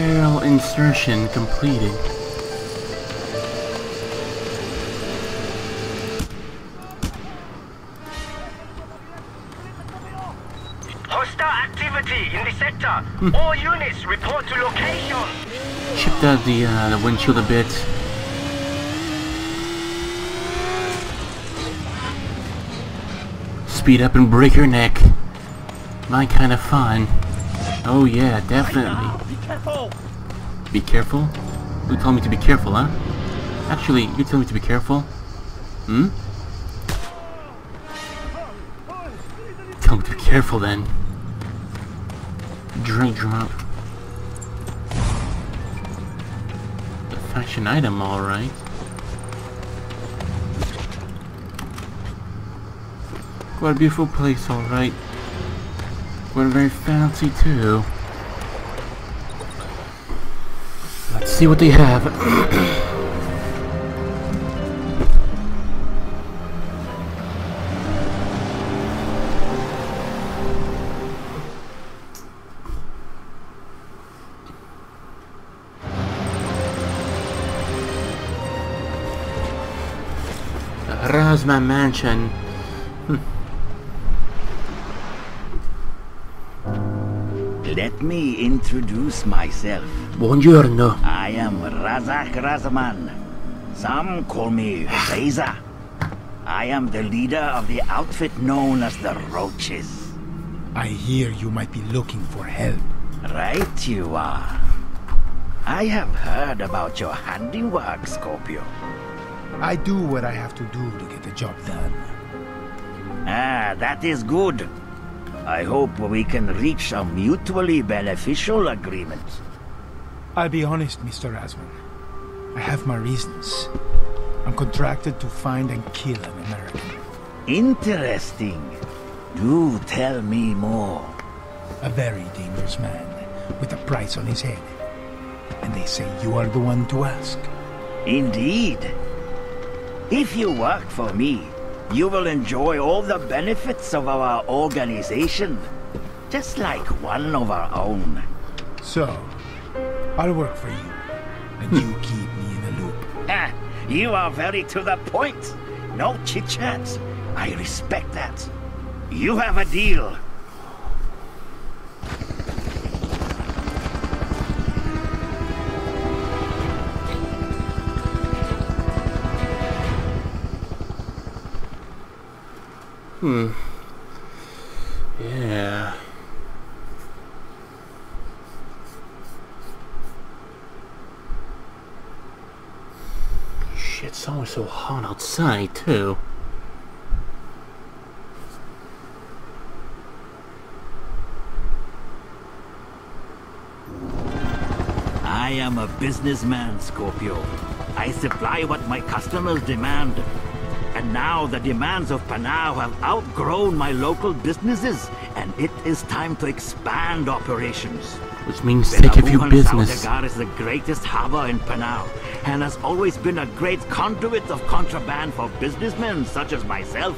Material insertion completed. Hostile activity in the sector. All units report to location. Chipped out the windshield a bit. Speed up and break your neck. My kind of fun. Oh yeah, definitely. Be careful! Be careful? You told me to be careful, huh? Actually, you told me to be careful? Hmm? Tell me to be careful then. Drink drop. A fashion item, alright. What a beautiful place, alright. We're very fancy too. Let's see what they have. Razman Mansion. Let me introduce myself. Buongiorno. I am Razak Razaman. Some call me Raza. I am the leader of the outfit known as the Roaches. I hear you might be looking for help. Right you are. I have heard about your handiwork, Scorpio. I do what I have to do to get the job done. Ah, that is good. I hope we can reach a mutually beneficial agreement. I'll be honest, Mr. Razman. I have my reasons. I'm contracted to find and kill an American. Interesting. Do tell me more. A very dangerous man, with a price on his head. And they say you are the one to ask. Indeed. If you work for me, you will enjoy all the benefits of our organization, just like one of our own. So, I'll work for you, and you keep me in the loop. Ah, you are very to the point. No chit-chat. I respect that. You have a deal. Yeah. Shit, it's always so hot outside, too. I am a businessman, Scorpio. I supply what my customers demand. And now the demands of Panao have outgrown my local businesses, and it is time to expand operations. Which means take a few business. Pelabuhan Saudagar is the greatest harbor in Panao, and has always been a great conduit of contraband for businessmen such as myself.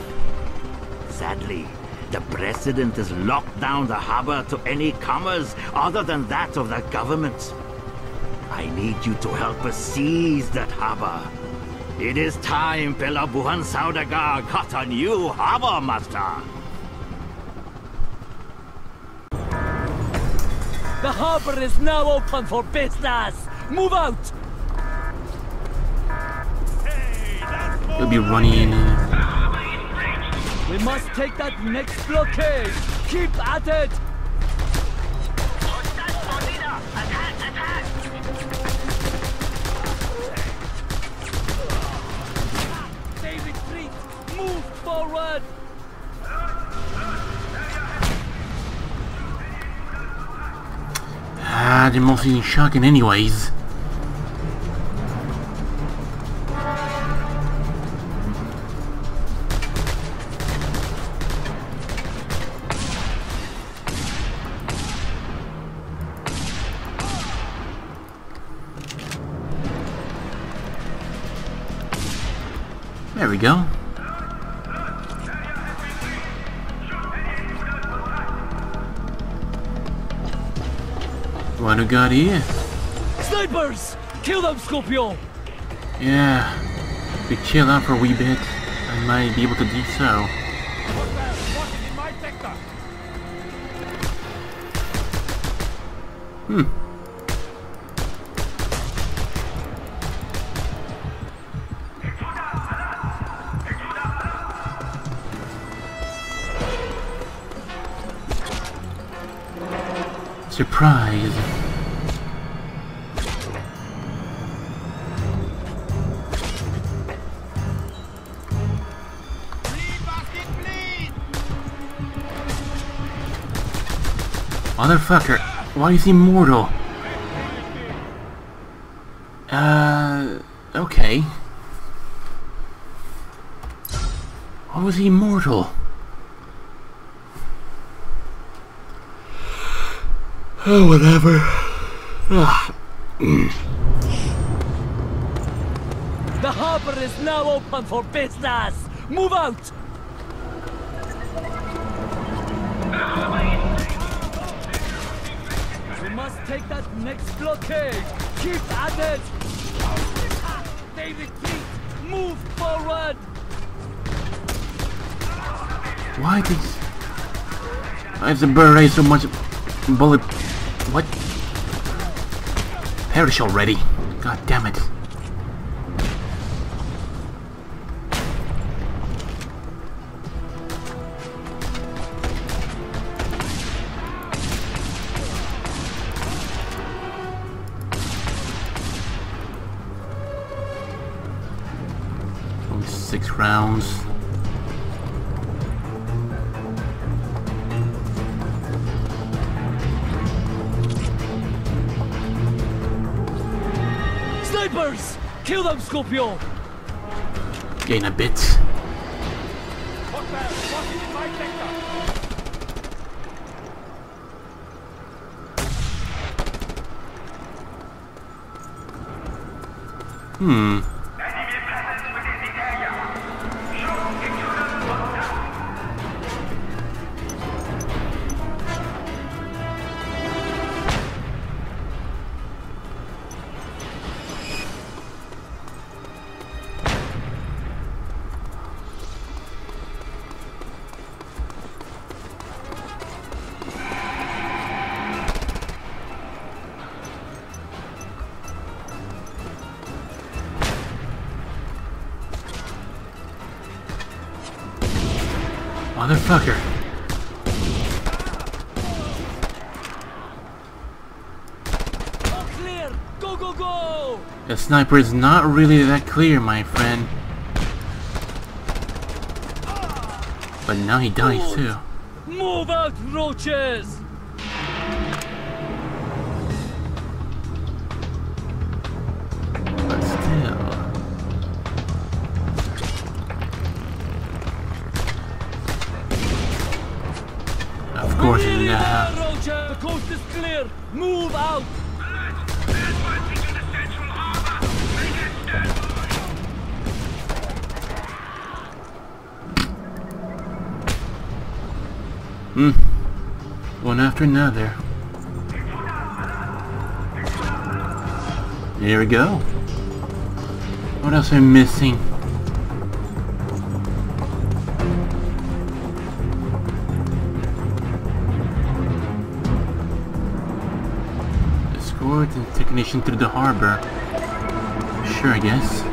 Sadly, the president has locked down the harbor to any commerce other than that of the government. I need you to help us seize that harbor. It is time Pelabuhan Saudagar got a new harbor master. The harbor is now open for business. Move out. Hey, you'll be running in. We must take that next blockade. Keep at it. Forward! Ah, the most is shocking anyways. There we go. What do we got here? Snipers! Kill them, Scorpio! Yeah, if we chill out for a wee bit, I might be able to do so. Surprise. Motherfucker, why is he mortal? Okay. Why was he mortal? Oh, whatever. The harbor is now open for business. Move out. Take that next blockade! Keep at it! They retreat! Move forward! Why did... Why is the beret so much bullet... What? Perish already! God damn it! Rounds. Snipers! Kill them, Scorpio! Gain a bit. Motherfucker. All clear. Go, go, go. The sniper is not really that clear, my friend. But now he dies too. Move out, roaches! Move out! One after another. There we go. What else am I missing? Technician through the harbor. Sure, I guess.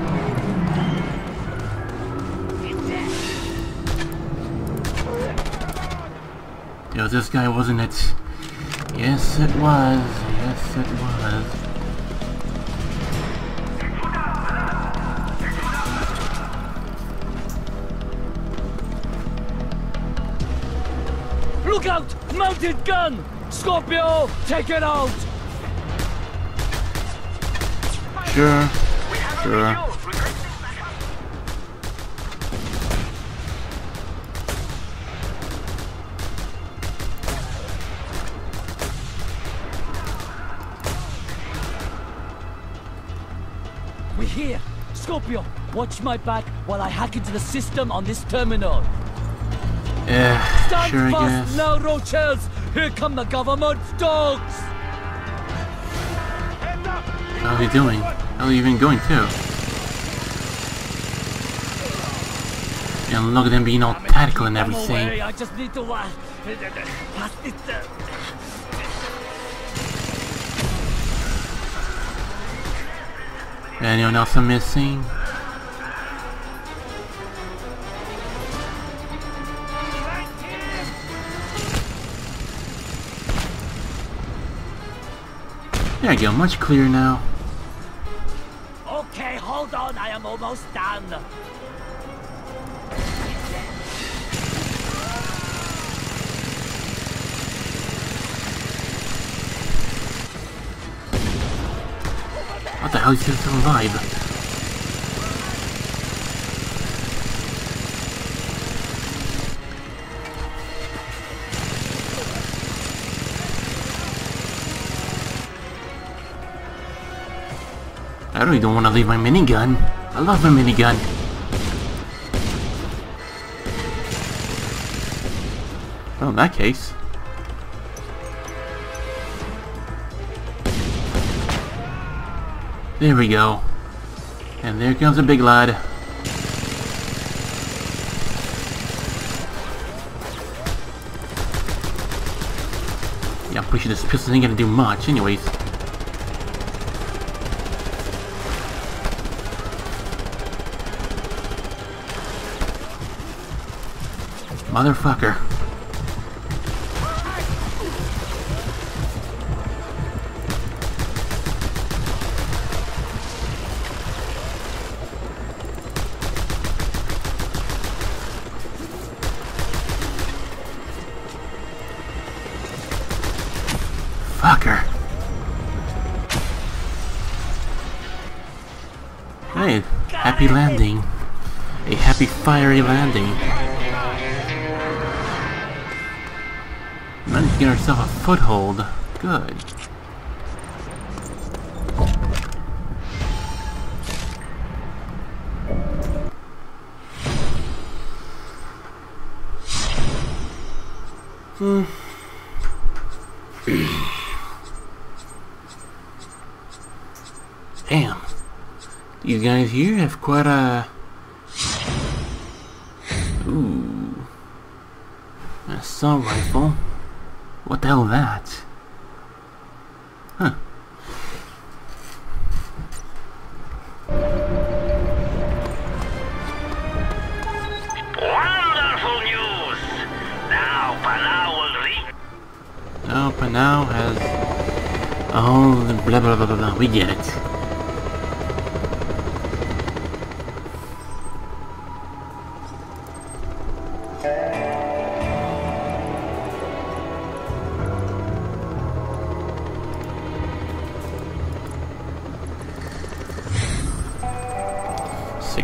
Yo, this guy, wasn't it? Yes, it was. Yes, it was. Look out! Mounted gun! Scorpio, take it out! Sure, sure. We're here. Scorpio, watch my back while I hack into the system on this terminal. Yeah, sure, I guess. Stand fast now, Roaches! Here come the government dogs! Heads up! What are they doing? How are you even going to? And look at them being all tactical and everything. I just need to watch. Anyone else I'm missing? There you go, much clearer now. Okay, hold on, I am almost done. What the hell is this vibe? I really don't want to leave my minigun. I love my minigun. Well, in that case... There we go. And there comes a big lad. Yeah, I'm pretty sure this pistol ain't gonna do much anyways. Motherfucker. Fucker. Hey, happy landing. A happy fiery landing. Managed to get ourselves a foothold. Good. Damn. These guys here have quite a... Ooh. An assault rifle. What the hell is that? Huh. Wonderful news! Now Panao will reach... Oh, Panao has... Oh, the blah blah blah blah blah, we get it.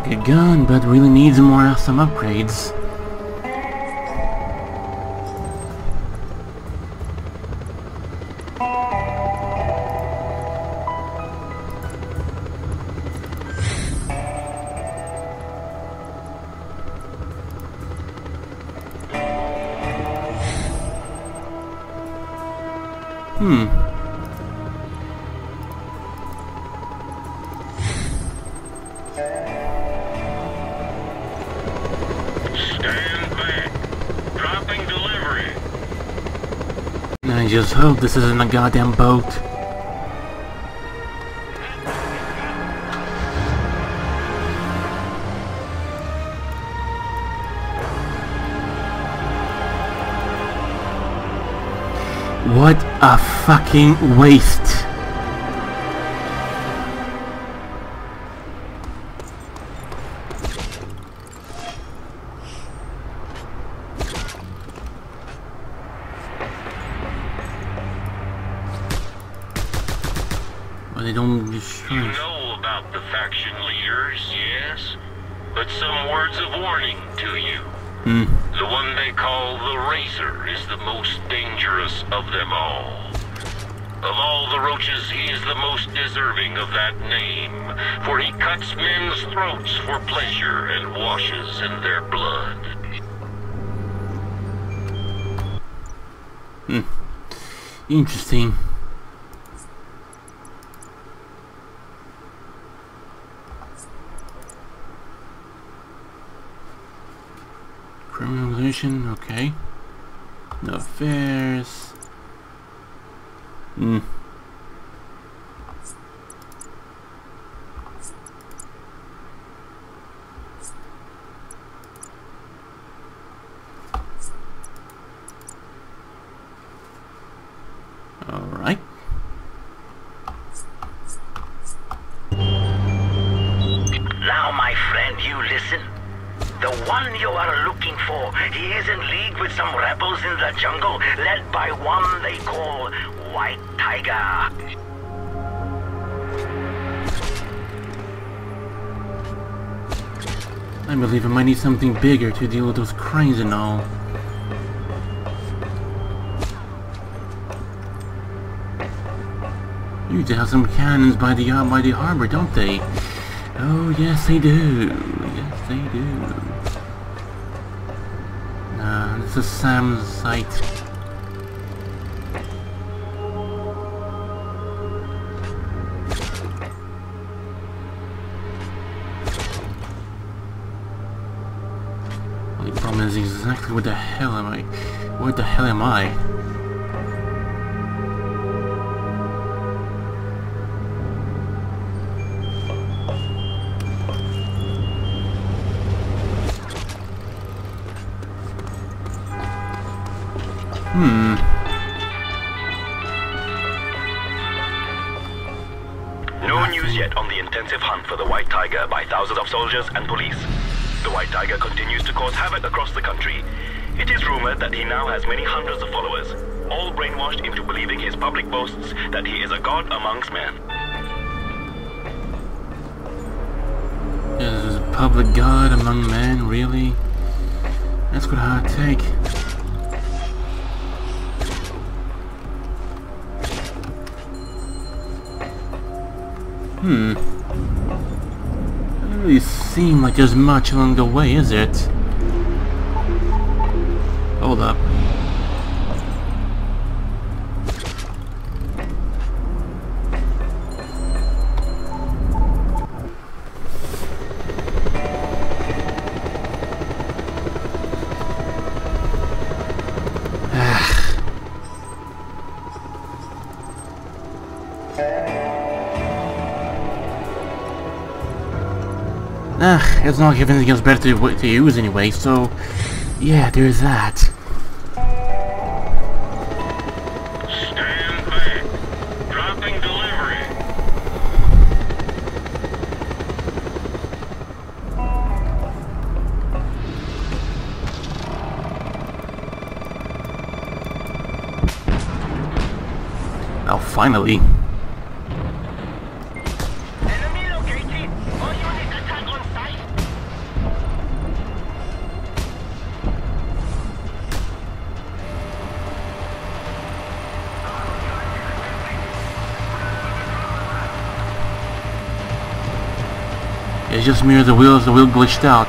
Good gun, but really needs more some upgrades. I just hope this isn't a goddamn boat. What a fucking waste. They don't just... You know about the faction leaders, yes, but some words of warning to you. The one they call the Razor is the most dangerous of them all. Of all the Roaches, he is the most deserving of that name, for he cuts men's throats for pleasure and washes in their blood. Interesting. Criminalization, okay. No affairs. Hmm. Need something bigger to deal with those cranes and all. You do have some cannons by the harbor, don't they? Oh yes, they do. Yes, they do. Nah, this is Sam's site. Exactly. What the hell am I? What the hell am I? No news yet on the intensive hunt for the White Tiger by thousands of soldiers and police. The White Tiger continues to cause havoc across the country. It is rumored that he now has many hundreds of followers, all brainwashed into believing his public boasts that he is a god amongst men. Is a public god among men, really? That's quite a hard take. Doesn't really seem like there's much along the way, is it? Hold up. It's not like anything else better to use anyway, so yeah, there's that. Now, finally. Enemy located. All units attack on sight. It's just mirror the wheels. The wheel glitched out.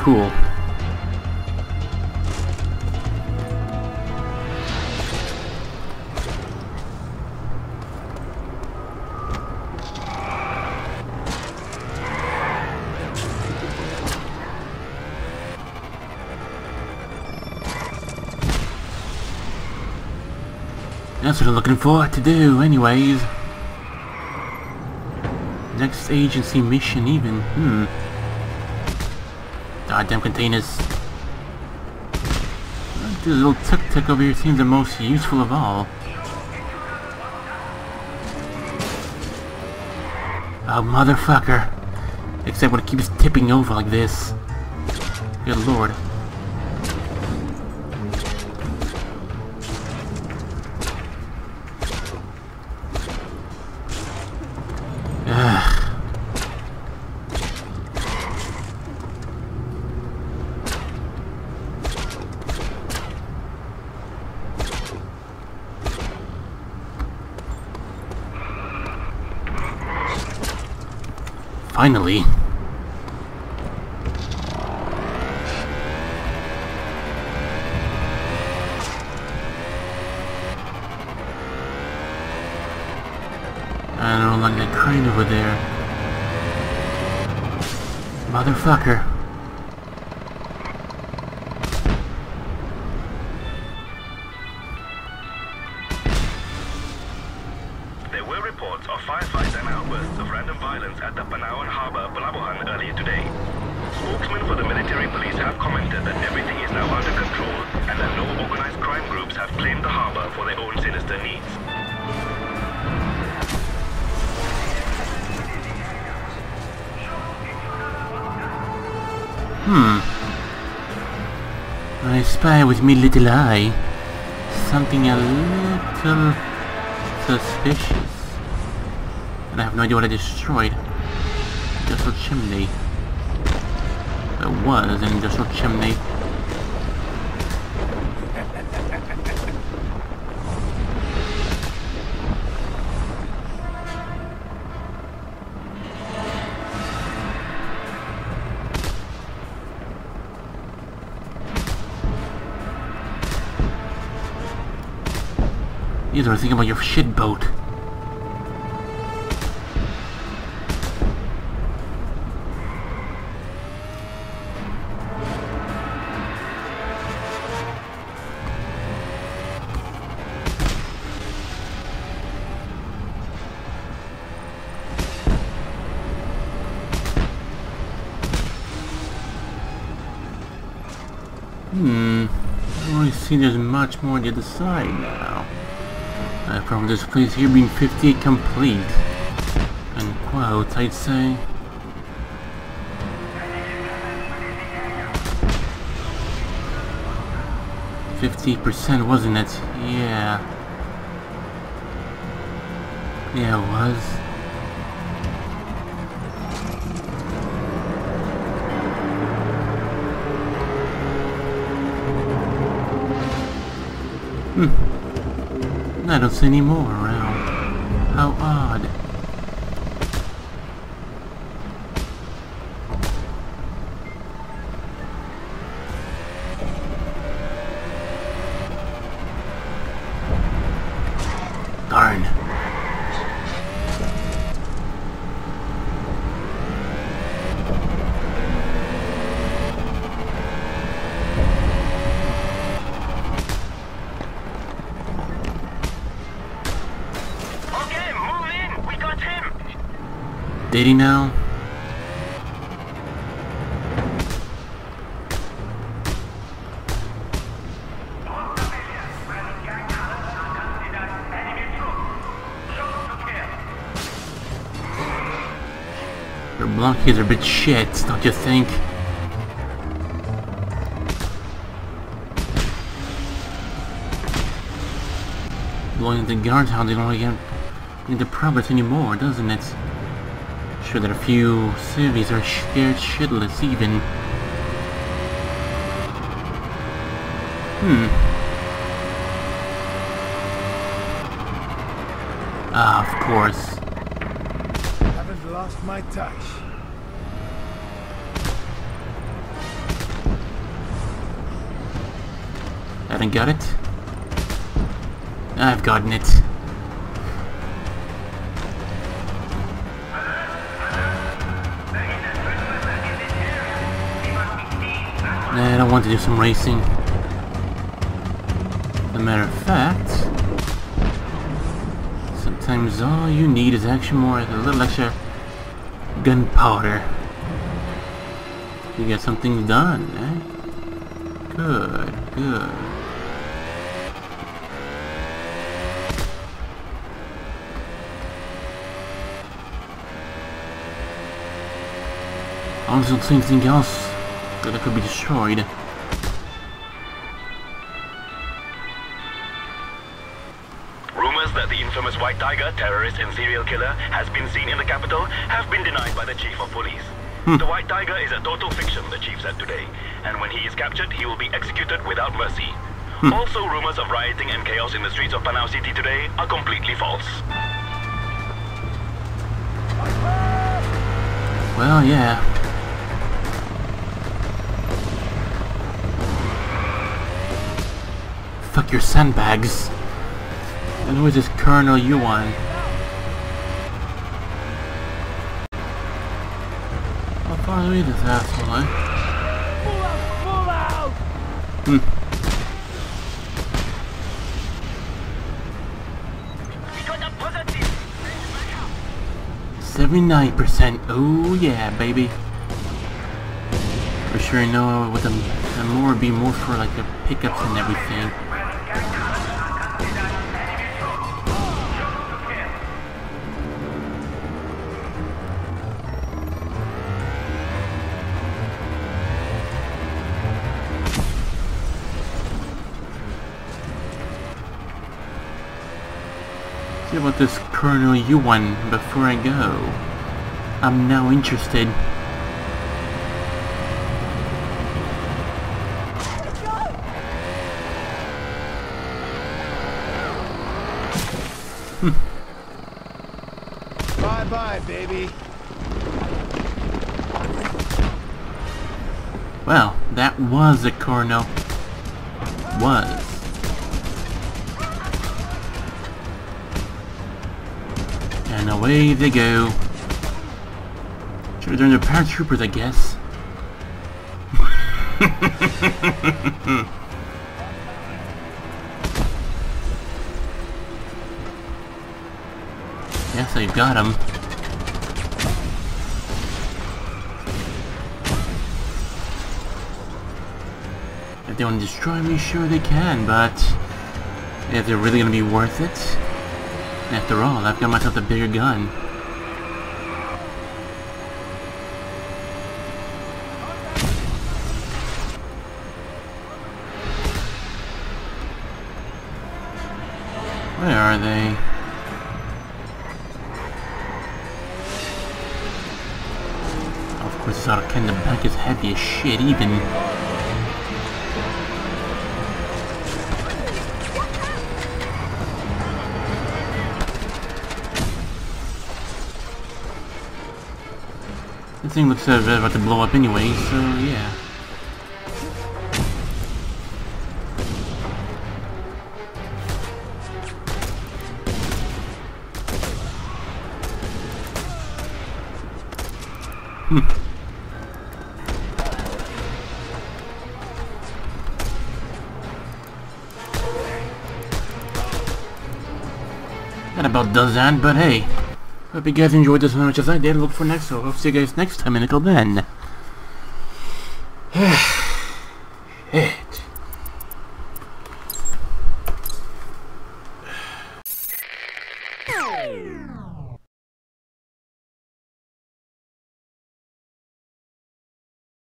Cool. That's what I'm looking forward to do, anyways. Next agency mission, even. Goddamn containers. This little tuk-tuk over here seems the most useful of all. Oh, motherfucker. Except when it keeps tipping over like this. Good lord. Finally. I don't like that crane over there. Motherfucker. There were reports of firefights and outbursts of random violence at the Panawan Harbour, Pelabuhan earlier today. Spokesmen for the military police have commented that everything is now under control and that no organized crime groups have claimed the harbour for their own sinister needs. I spy with me little eye something a little suspicious. And I have no idea what I destroyed. Industrial chimney. There was an industrial chimney. Either I think about your shit boat. I don't really see there's much more on the other side now. From this place here being 58 complete, and quotes, I'd say. "50%, wasn't it? Yeah. Yeah, it was." I don't see any more around. How odd. Darn. Did he now? Your blockies are a bit shit, don't you think? Blowing the guards out, they don't really get into progress anymore, doesn't it? Sure that a few cities are scared shitless even. Ah, of course. Haven't lost my touch. Haven't got it? I've gotten it. I don't want to do some racing. As a matter of fact, sometimes all you need is actually more, a little extra gunpowder. You get something done, eh? Good, good. I honestly don't see anything else that could be destroyed. Rumors that the infamous White Tiger, terrorist and serial killer, has been seen in the capital have been denied by the chief of police. The White Tiger is a total fiction, the chief said today, and when he is captured, he will be executed without mercy. Also, rumors of rioting and chaos in the streets of Panao City today are completely false. Well, yeah. Fuck your sandbags. And who is this Colonel Yuan? How far I need this asshole, eh? Pull out! Pull out! We got a positive! 79%! Oh yeah, baby! For sure, no, with a more be more for like the pickups and everything. See about this Colonel Yuan before I go. I'm now interested. Bye-bye, baby. Well, that was a Colonel. Was. And away they go. Should've done the paratroopers, I guess. Yes, I got him. If they want to destroy me, sure they can, but if they're really going to be worth it, after all, I've got myself a bigger gun. Where are they? Of course, it's out of Ken. The back is heavy as shit, even. This thing looks about to blow up anyway, so yeah. That about does that, but hey. Hope you guys enjoyed this as much as I did. Look for next, so I'll see you guys next time, and until then. Shit.